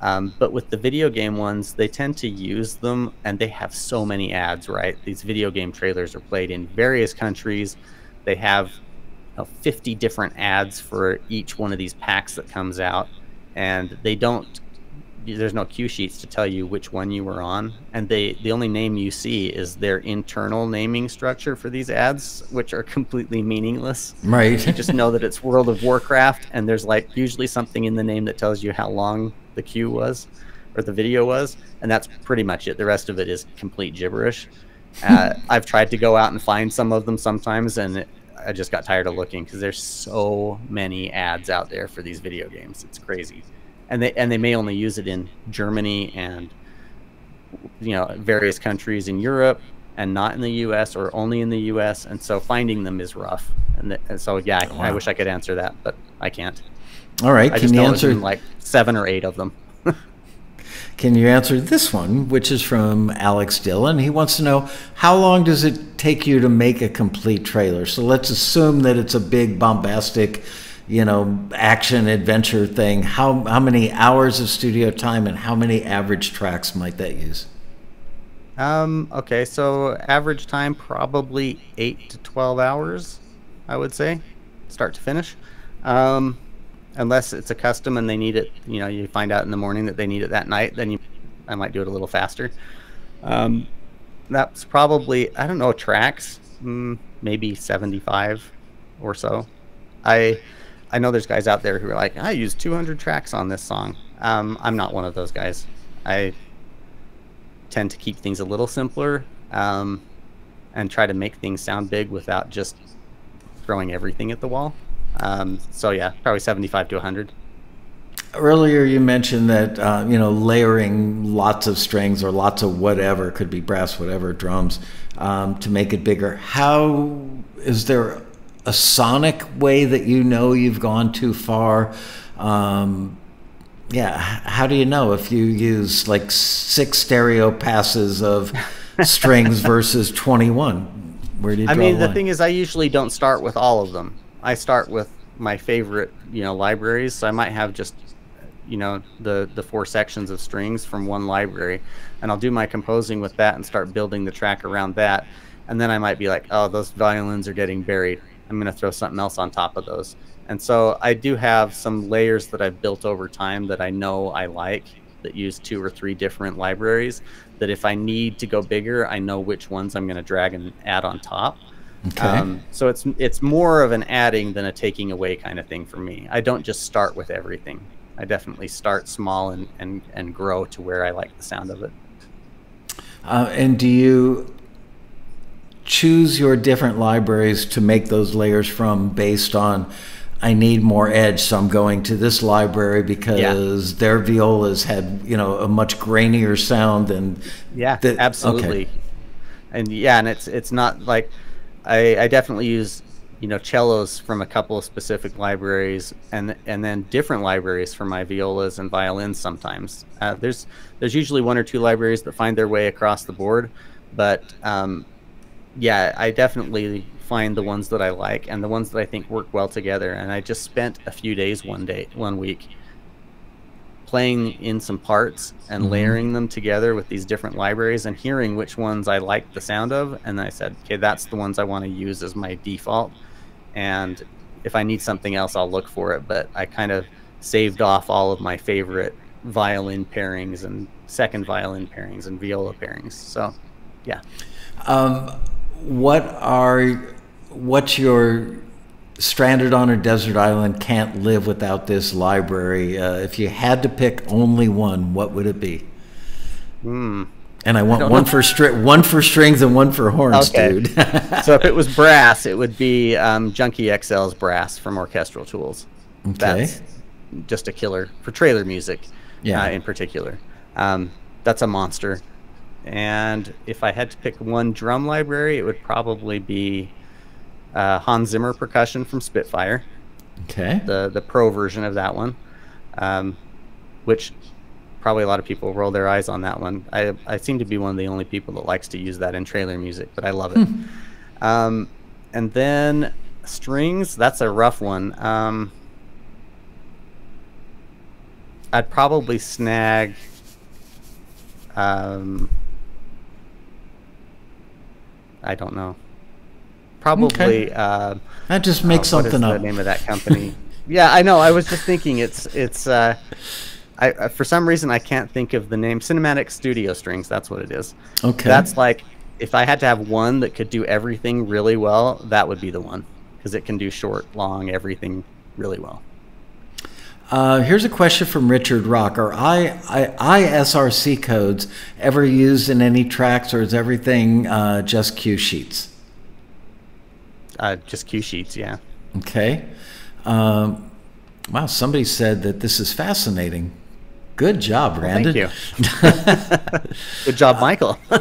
Um, but with the video game ones, they tend to use them, and they have so many ads, right? These video game trailers are played in various countries. They have, you know, fifty different ads for each one of these packs that comes out, and they don't, there's no cue sheets to tell you which one you were on, and they the only name you see is their internal naming structure for these ads, which are completely meaningless, right? You just know that it's World of Warcraft, and there's like usually something in the name that tells you how long the cue was or the video was, and that's pretty much it. The rest of it is complete gibberish. uh, I've tried to go out and find some of them sometimes, and it, I just got tired of looking because there's so many ads out there for these video games. It's crazy. And they and they may only use it in Germany and, you know, various countries in Europe, and not in the U S or only in the U S, and so finding them is rough. And, th and so, yeah, wow. I wish I could answer that, but I can't. All right, I can just you know answer like seven or eight of them? Can you answer this one, which is from Alex Dillon? He wants to know, how long does it take you to make a complete trailer? So let's assume that it's a big bombastic, you know, action adventure thing. How, how many hours of studio time and how many average tracks might that use? Um, okay, so average time, probably eight to twelve hours, I would say, start to finish. Um, unless it's a custom and they need it, you know, you find out in the morning that they need it that night, then you, I might do it a little faster. Um, that's probably, I don't know, tracks, maybe seventy-five or so. I, I know there's guys out there who are like, I used two hundred tracks on this song. Um, I'm not one of those guys. I tend to keep things a little simpler um, and try to make things sound big without just throwing everything at the wall. Um, so yeah, probably seventy-five to a hundred. Earlier you mentioned that, uh, you know, layering lots of strings or lots of whatever, could be brass, whatever, drums, um, to make it bigger. How, is there a sonic way that you know you've gone too far? Um, yeah, how do you know if you use like six stereo passes of strings versus twenty-one? Where do you draw the line? I mean, the thing is, I usually don't start with all of them. I start with my favorite, you know, libraries. So I might have just, you know, the, the four sections of strings from one library, and I'll do my composing with that and start building the track around that. And then I might be like, oh, those violins are getting buried. I'm going to throw something else on top of those. And so I do have some layers that I've built over time that I know I like, that use two or three different libraries, that if I need to go bigger, I know which ones I'm going to drag and add on top. Okay. Um, so it's it's more of an adding than a taking away kind of thing for me. I don't just start with everything. I definitely start small and, and, and grow to where I like the sound of it. Uh, and do you choose your different libraries to make those layers from based on, I need more edge, so I'm going to this library because yeah. their violas had, you know, a much grainier sound than... Yeah, the, absolutely. Okay. And yeah, and it's it's not like... I, I definitely use, you know, cellos from a couple of specific libraries, and and then different libraries for my violas and violins sometimes. Uh, there's there's usually one or two libraries that find their way across the board, but um, yeah, I definitely find the ones that I like and the ones that I think work well together. And I just spent a few days one day, one week, playing in some parts and mm-hmm. layering them together with these different libraries and hearing which ones I liked the sound of. And I said, okay, that's the ones I want to use as my default. And if I need something else, I'll look for it. But I kind of saved off all of my favorite violin pairings and second violin pairings and viola pairings. So, yeah. Um, what are, what's your... stranded on a desert island, can't live without this library. Uh, if you had to pick only one, what would it be? Mm. And I want I one know. for stri one for strings and one for horns, okay. dude. So if it was brass, it would be um, Junkie X L's Brass from Orchestral Tools. Okay. That's just a killer for trailer music, yeah. uh, in particular. Um, that's a monster. And if I had to pick one drum library, it would probably be Uh, Hans Zimmer percussion from Spitfire, okay, the the pro version of that one, um, which probably a lot of people roll their eyes on that one. I I seem to be one of the only people that likes to use that in trailer music, but I love it. um, and then strings, that's a rough one. Um, I'd probably snag. Um, I don't know. Probably. Okay. Uh, I just make uh, something up. What is the name of that company? Yeah, I know. I was just thinking. It's it's. Uh, I uh, for some reason I can't think of the name. Cinematic Studio Strings. That's what it is. Okay. That's like if I had to have one that could do everything really well, that would be the one, because it can do short, long, everything really well. Uh, here's a question from Richard Rock. Are I I I S R C codes ever used in any tracks, or is everything uh, just cue sheets? Uh, just cue sheets, yeah. Okay. Um, wow, somebody said that this is fascinating. Good job, Randon. Well, thank you. Good job, Michael. uh,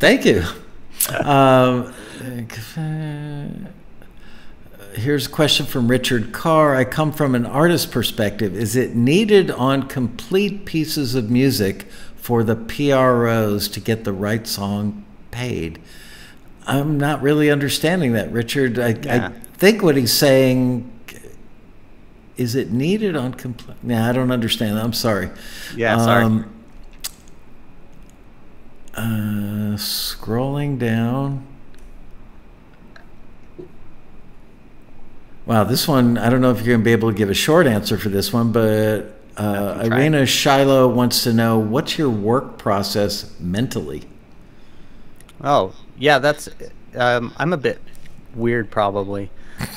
thank you. Um, here's a question from Richard Carr. I come from an artist's perspective. Is it needed on complete pieces of music for the P R Os to get the right song paid? I'm not really understanding that, Richard. I, yeah. I think what he's saying is it needed on complete. No, I don't understand that. I'm sorry. Yeah, sorry. Um, uh, scrolling down. Wow, this one, I don't know if you're going to be able to give a short answer for this one, but uh, Irina Shiloh wants to know, what's your work process mentally? Oh, yeah, that's, um, I'm a bit weird probably.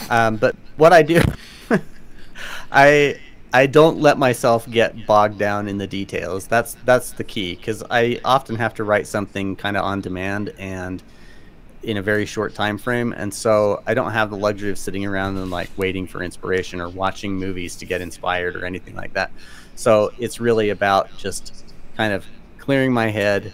Um, but what I do, I I don't let myself get bogged down in the details. That's, that's the key, because I often have to write something kind of on demand and in a very short time frame. And so I don't have the luxury of sitting around and like waiting for inspiration or watching movies to get inspired or anything like that. So it's really about just kind of clearing my head,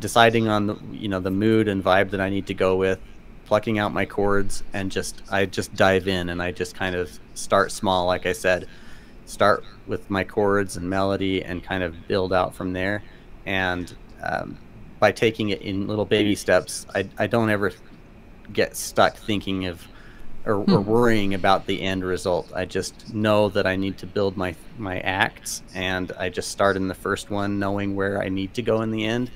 deciding on the, you know, the mood and vibe that I need to go with, plucking out my chords, and just I just dive in and I just kind of start small, like I said, start with my chords and melody and kind of build out from there. And um, by taking it in little baby steps, I, I don't ever get stuck thinking of or, hmm. or worrying about the end result. I just know that I need to build my, my acts, and I just start in the first one knowing where I need to go in the end,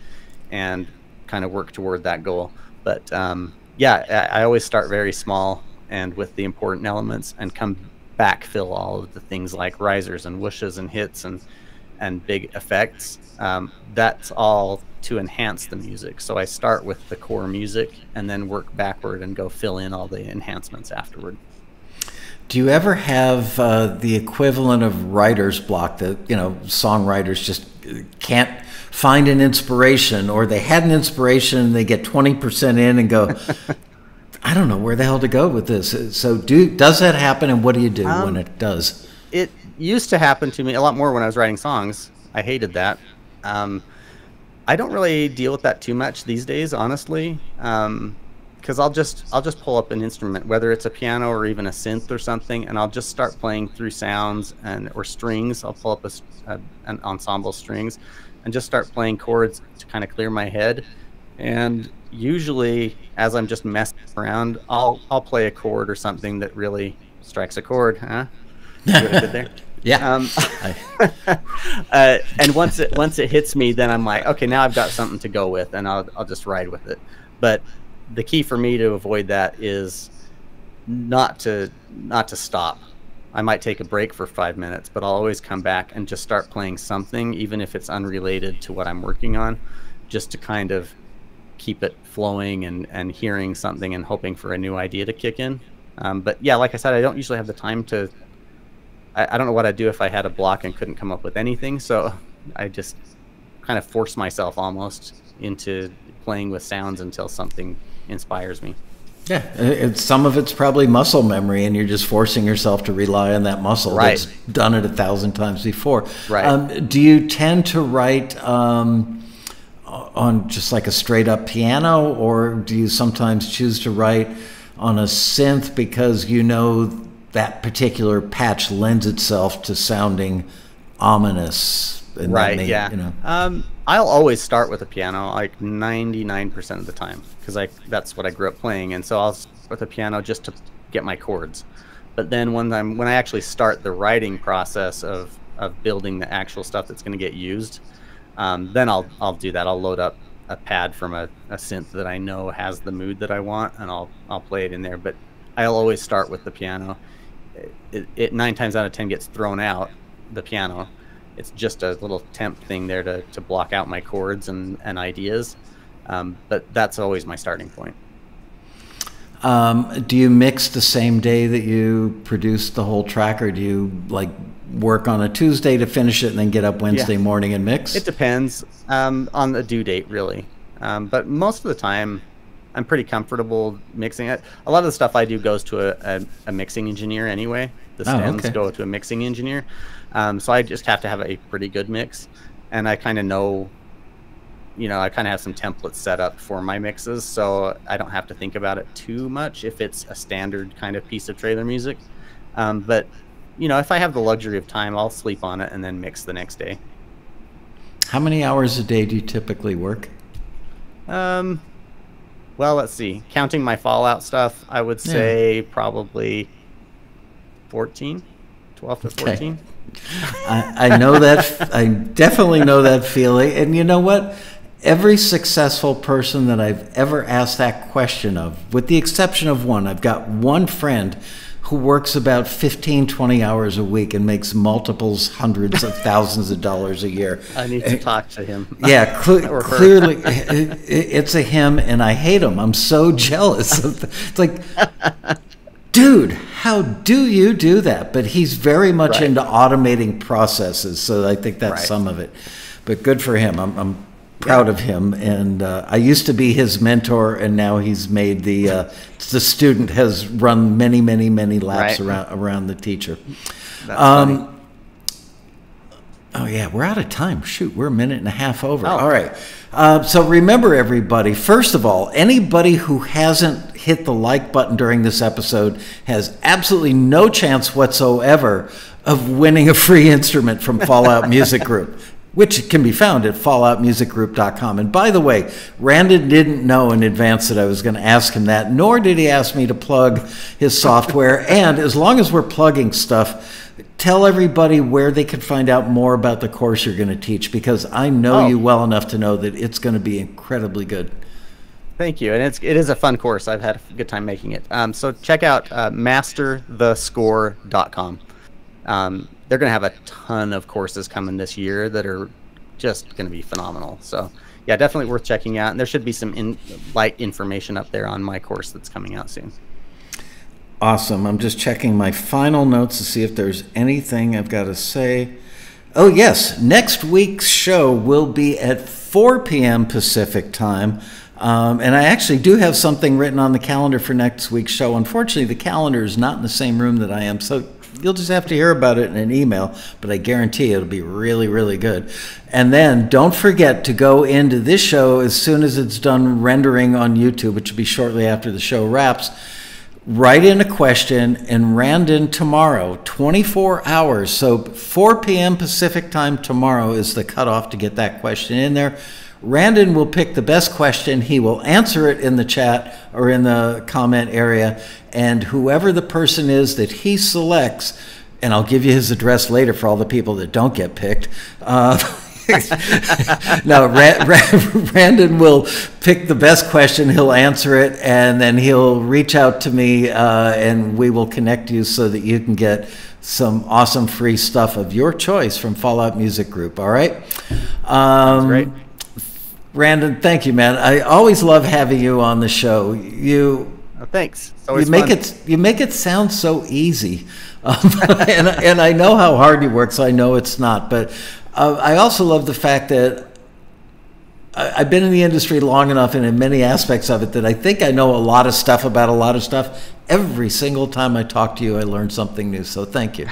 and kind of work toward that goal. But um, yeah, I, I always start very small and with the important elements, and come backfill all of the things like risers and whooshes and hits and and big effects. Um, that's all to enhance the music. So I start with the core music and then work backward and go fill in all the enhancements afterward. Do you ever have uh, the equivalent of writer's block, that, you know, songwriters just can't find an inspiration, or they had an inspiration and they get twenty percent in and go, I don't know where the hell to go with this? So do, does that happen, and what do you do um, when it does? It used to happen to me a lot more when I was writing songs. I hated that. Um, I don't really deal with that too much these days, honestly. Um, Because I'll just I'll just pull up an instrument, whether it's a piano or even a synth or something, and I'll just start playing through sounds and or strings. I'll pull up a, a, an ensemble strings, and just start playing chords to kind of clear my head. And usually, as I'm just messing around, I'll I'll play a chord or something that really strikes a chord. Huh? See what I did there? Yeah. Um, uh, and once it once it hits me, then I'm like, okay, now I've got something to go with, and I'll I'll just ride with it. But the key for me to avoid that is not to not to stop. I might take a break for five minutes, but I'll always come back and just start playing something, even if it's unrelated to what I'm working on, just to kind of keep it flowing and, and hearing something and hoping for a new idea to kick in. Um, but yeah, like I said, I don't usually have the time to, I, I don't know what I'd do if I had a block and couldn't come up with anything. So I just kind of force myself almost into playing with sounds until something inspires me. Yeah, it's, some of it's probably muscle memory, and you're just forcing yourself to rely on that muscle, right, that's done it a thousand times before. Right. Um, do you tend to write um, on just like a straight up piano, or do you sometimes choose to write on a synth because you know that particular patch lends itself to sounding ominous? And right, may, yeah. You know. um, I'll always start with a piano, like ninety-nine percent of the time, because I that's what I grew up playing, and so I'll start with a piano just to get my chords. But then when I'm when I actually start the writing process of of building the actual stuff that's going to get used, um, then I'll I'll do that. I'll load up a pad from a, a synth that I know has the mood that I want, and I'll I'll play it in there. But I'll always start with the piano. It, it nine times out of ten gets thrown out, the piano. It's just a little temp thing there to, to block out my chords and, and ideas. Um, but that's always my starting point. Um, do you mix the same day that you produce the whole track, or do you like work on a Tuesday to finish it and then get up Wednesday yeah. morning and mix? It depends um, on the due date, really. Um, but most of the time, I'm pretty comfortable mixing it. A lot of the stuff I do goes to a, a, a mixing engineer anyway. The stems oh, okay. go to a mixing engineer. Um, so I just have to have a pretty good mix, and I kind of know you know, I kind of have some templates set up for my mixes, so I don't have to think about it too much if it's a standard kind of piece of trailer music. Um, but, you know, if I have the luxury of time, I'll sleep on it and then mix the next day. How many hours a day do you typically work? Um, well, let's see. Counting my Fallout stuff, I would say yeah. probably fourteen, twelve to fourteen. Okay. I, I know that. I definitely know that feeling. And you know what? Every successful person that I've ever asked that question of, with the exception of one, I've got one friend who works about fifteen, twenty hours a week and makes multiples, hundreds of thousands of dollars a year. I need to talk to him. Yeah, cle clearly it's a him, and I hate him. I'm so jealous. Of the, it's like, dude, how do you do that? But he's very much right. into automating processes, so I think that's right. some of it. But good for him. I'm, I'm proud yeah. of him, and uh, I used to be his mentor, and now he's made the uh, the student has run many, many, many laps right. around around the teacher. That's um, oh yeah, we're out of time. Shoot, we're a minute and a half over. Oh. All right. Uh, so remember, everybody, first of all, anybody who hasn't hit the like button during this episode has absolutely no chance whatsoever of winning a free instrument from Fallout Music Group, which can be found at fallout music group dot com. And by the way, Randon didn't know in advance that I was going to ask him that, nor did he ask me to plug his software. And as long as we're plugging stuff, tell everybody where they can find out more about the course you're going to teach, because I know oh. you well enough to know that it's going to be incredibly good. Thank you. And it's, it is a fun course. I've had a good time making it. Um, so check out uh, master the score dot com. Um, they're going to have a ton of courses coming this year that are just going to be phenomenal. So yeah, definitely worth checking out. And there should be some in, light information up there on my course that's coming out soon. Awesome. I'm just checking my final notes to see if there's anything I've got to say. Oh, yes. Next week's show will be at four P M Pacific time. Um, and I actually do have something written on the calendar for next week's show. Unfortunately, the calendar is not in the same room that I am, so you'll just have to hear about it in an email, but I guarantee it'll be really, really good. And then don't forget to go into this show as soon as it's done rendering on YouTube, which will be shortly after the show wraps. Write in a question, and Randon tomorrow, twenty-four hours. So four P M Pacific time tomorrow is the cutoff to get that question in there. Randon will pick the best question. He will answer it in the chat or in the comment area. And whoever the person is that he selects, and I'll give you his address later for all the people that don't get picked. Uh, no, Rand Randon will pick the best question. He'll answer it, and then he'll reach out to me, uh, and we will connect you so that you can get some awesome free stuff of your choice from Fallout Music Group. All right? Um, That's great. Randon, thank you, man. I always love having you on the show. You, oh, thanks. You make fun. it you make it sound so easy, um, and and I know how hard you work, so I know it's not. But uh, I also love the fact that I, I've been in the industry long enough, and in many aspects of it, that I think I know a lot of stuff about a lot of stuff. Every single time I talk to you, I learn something new. So thank you.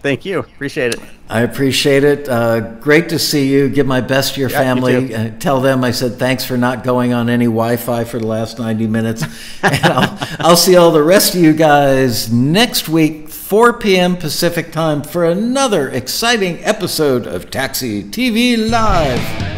Thank you. Appreciate it. I appreciate it. Uh, great to see you. Give my best to your yeah, family. Uh, tell them I said thanks for not going on any Wi-Fi for the last ninety minutes. And I'll, I'll see all the rest of you guys next week, four P M Pacific time, for another exciting episode of Taxi T V Live.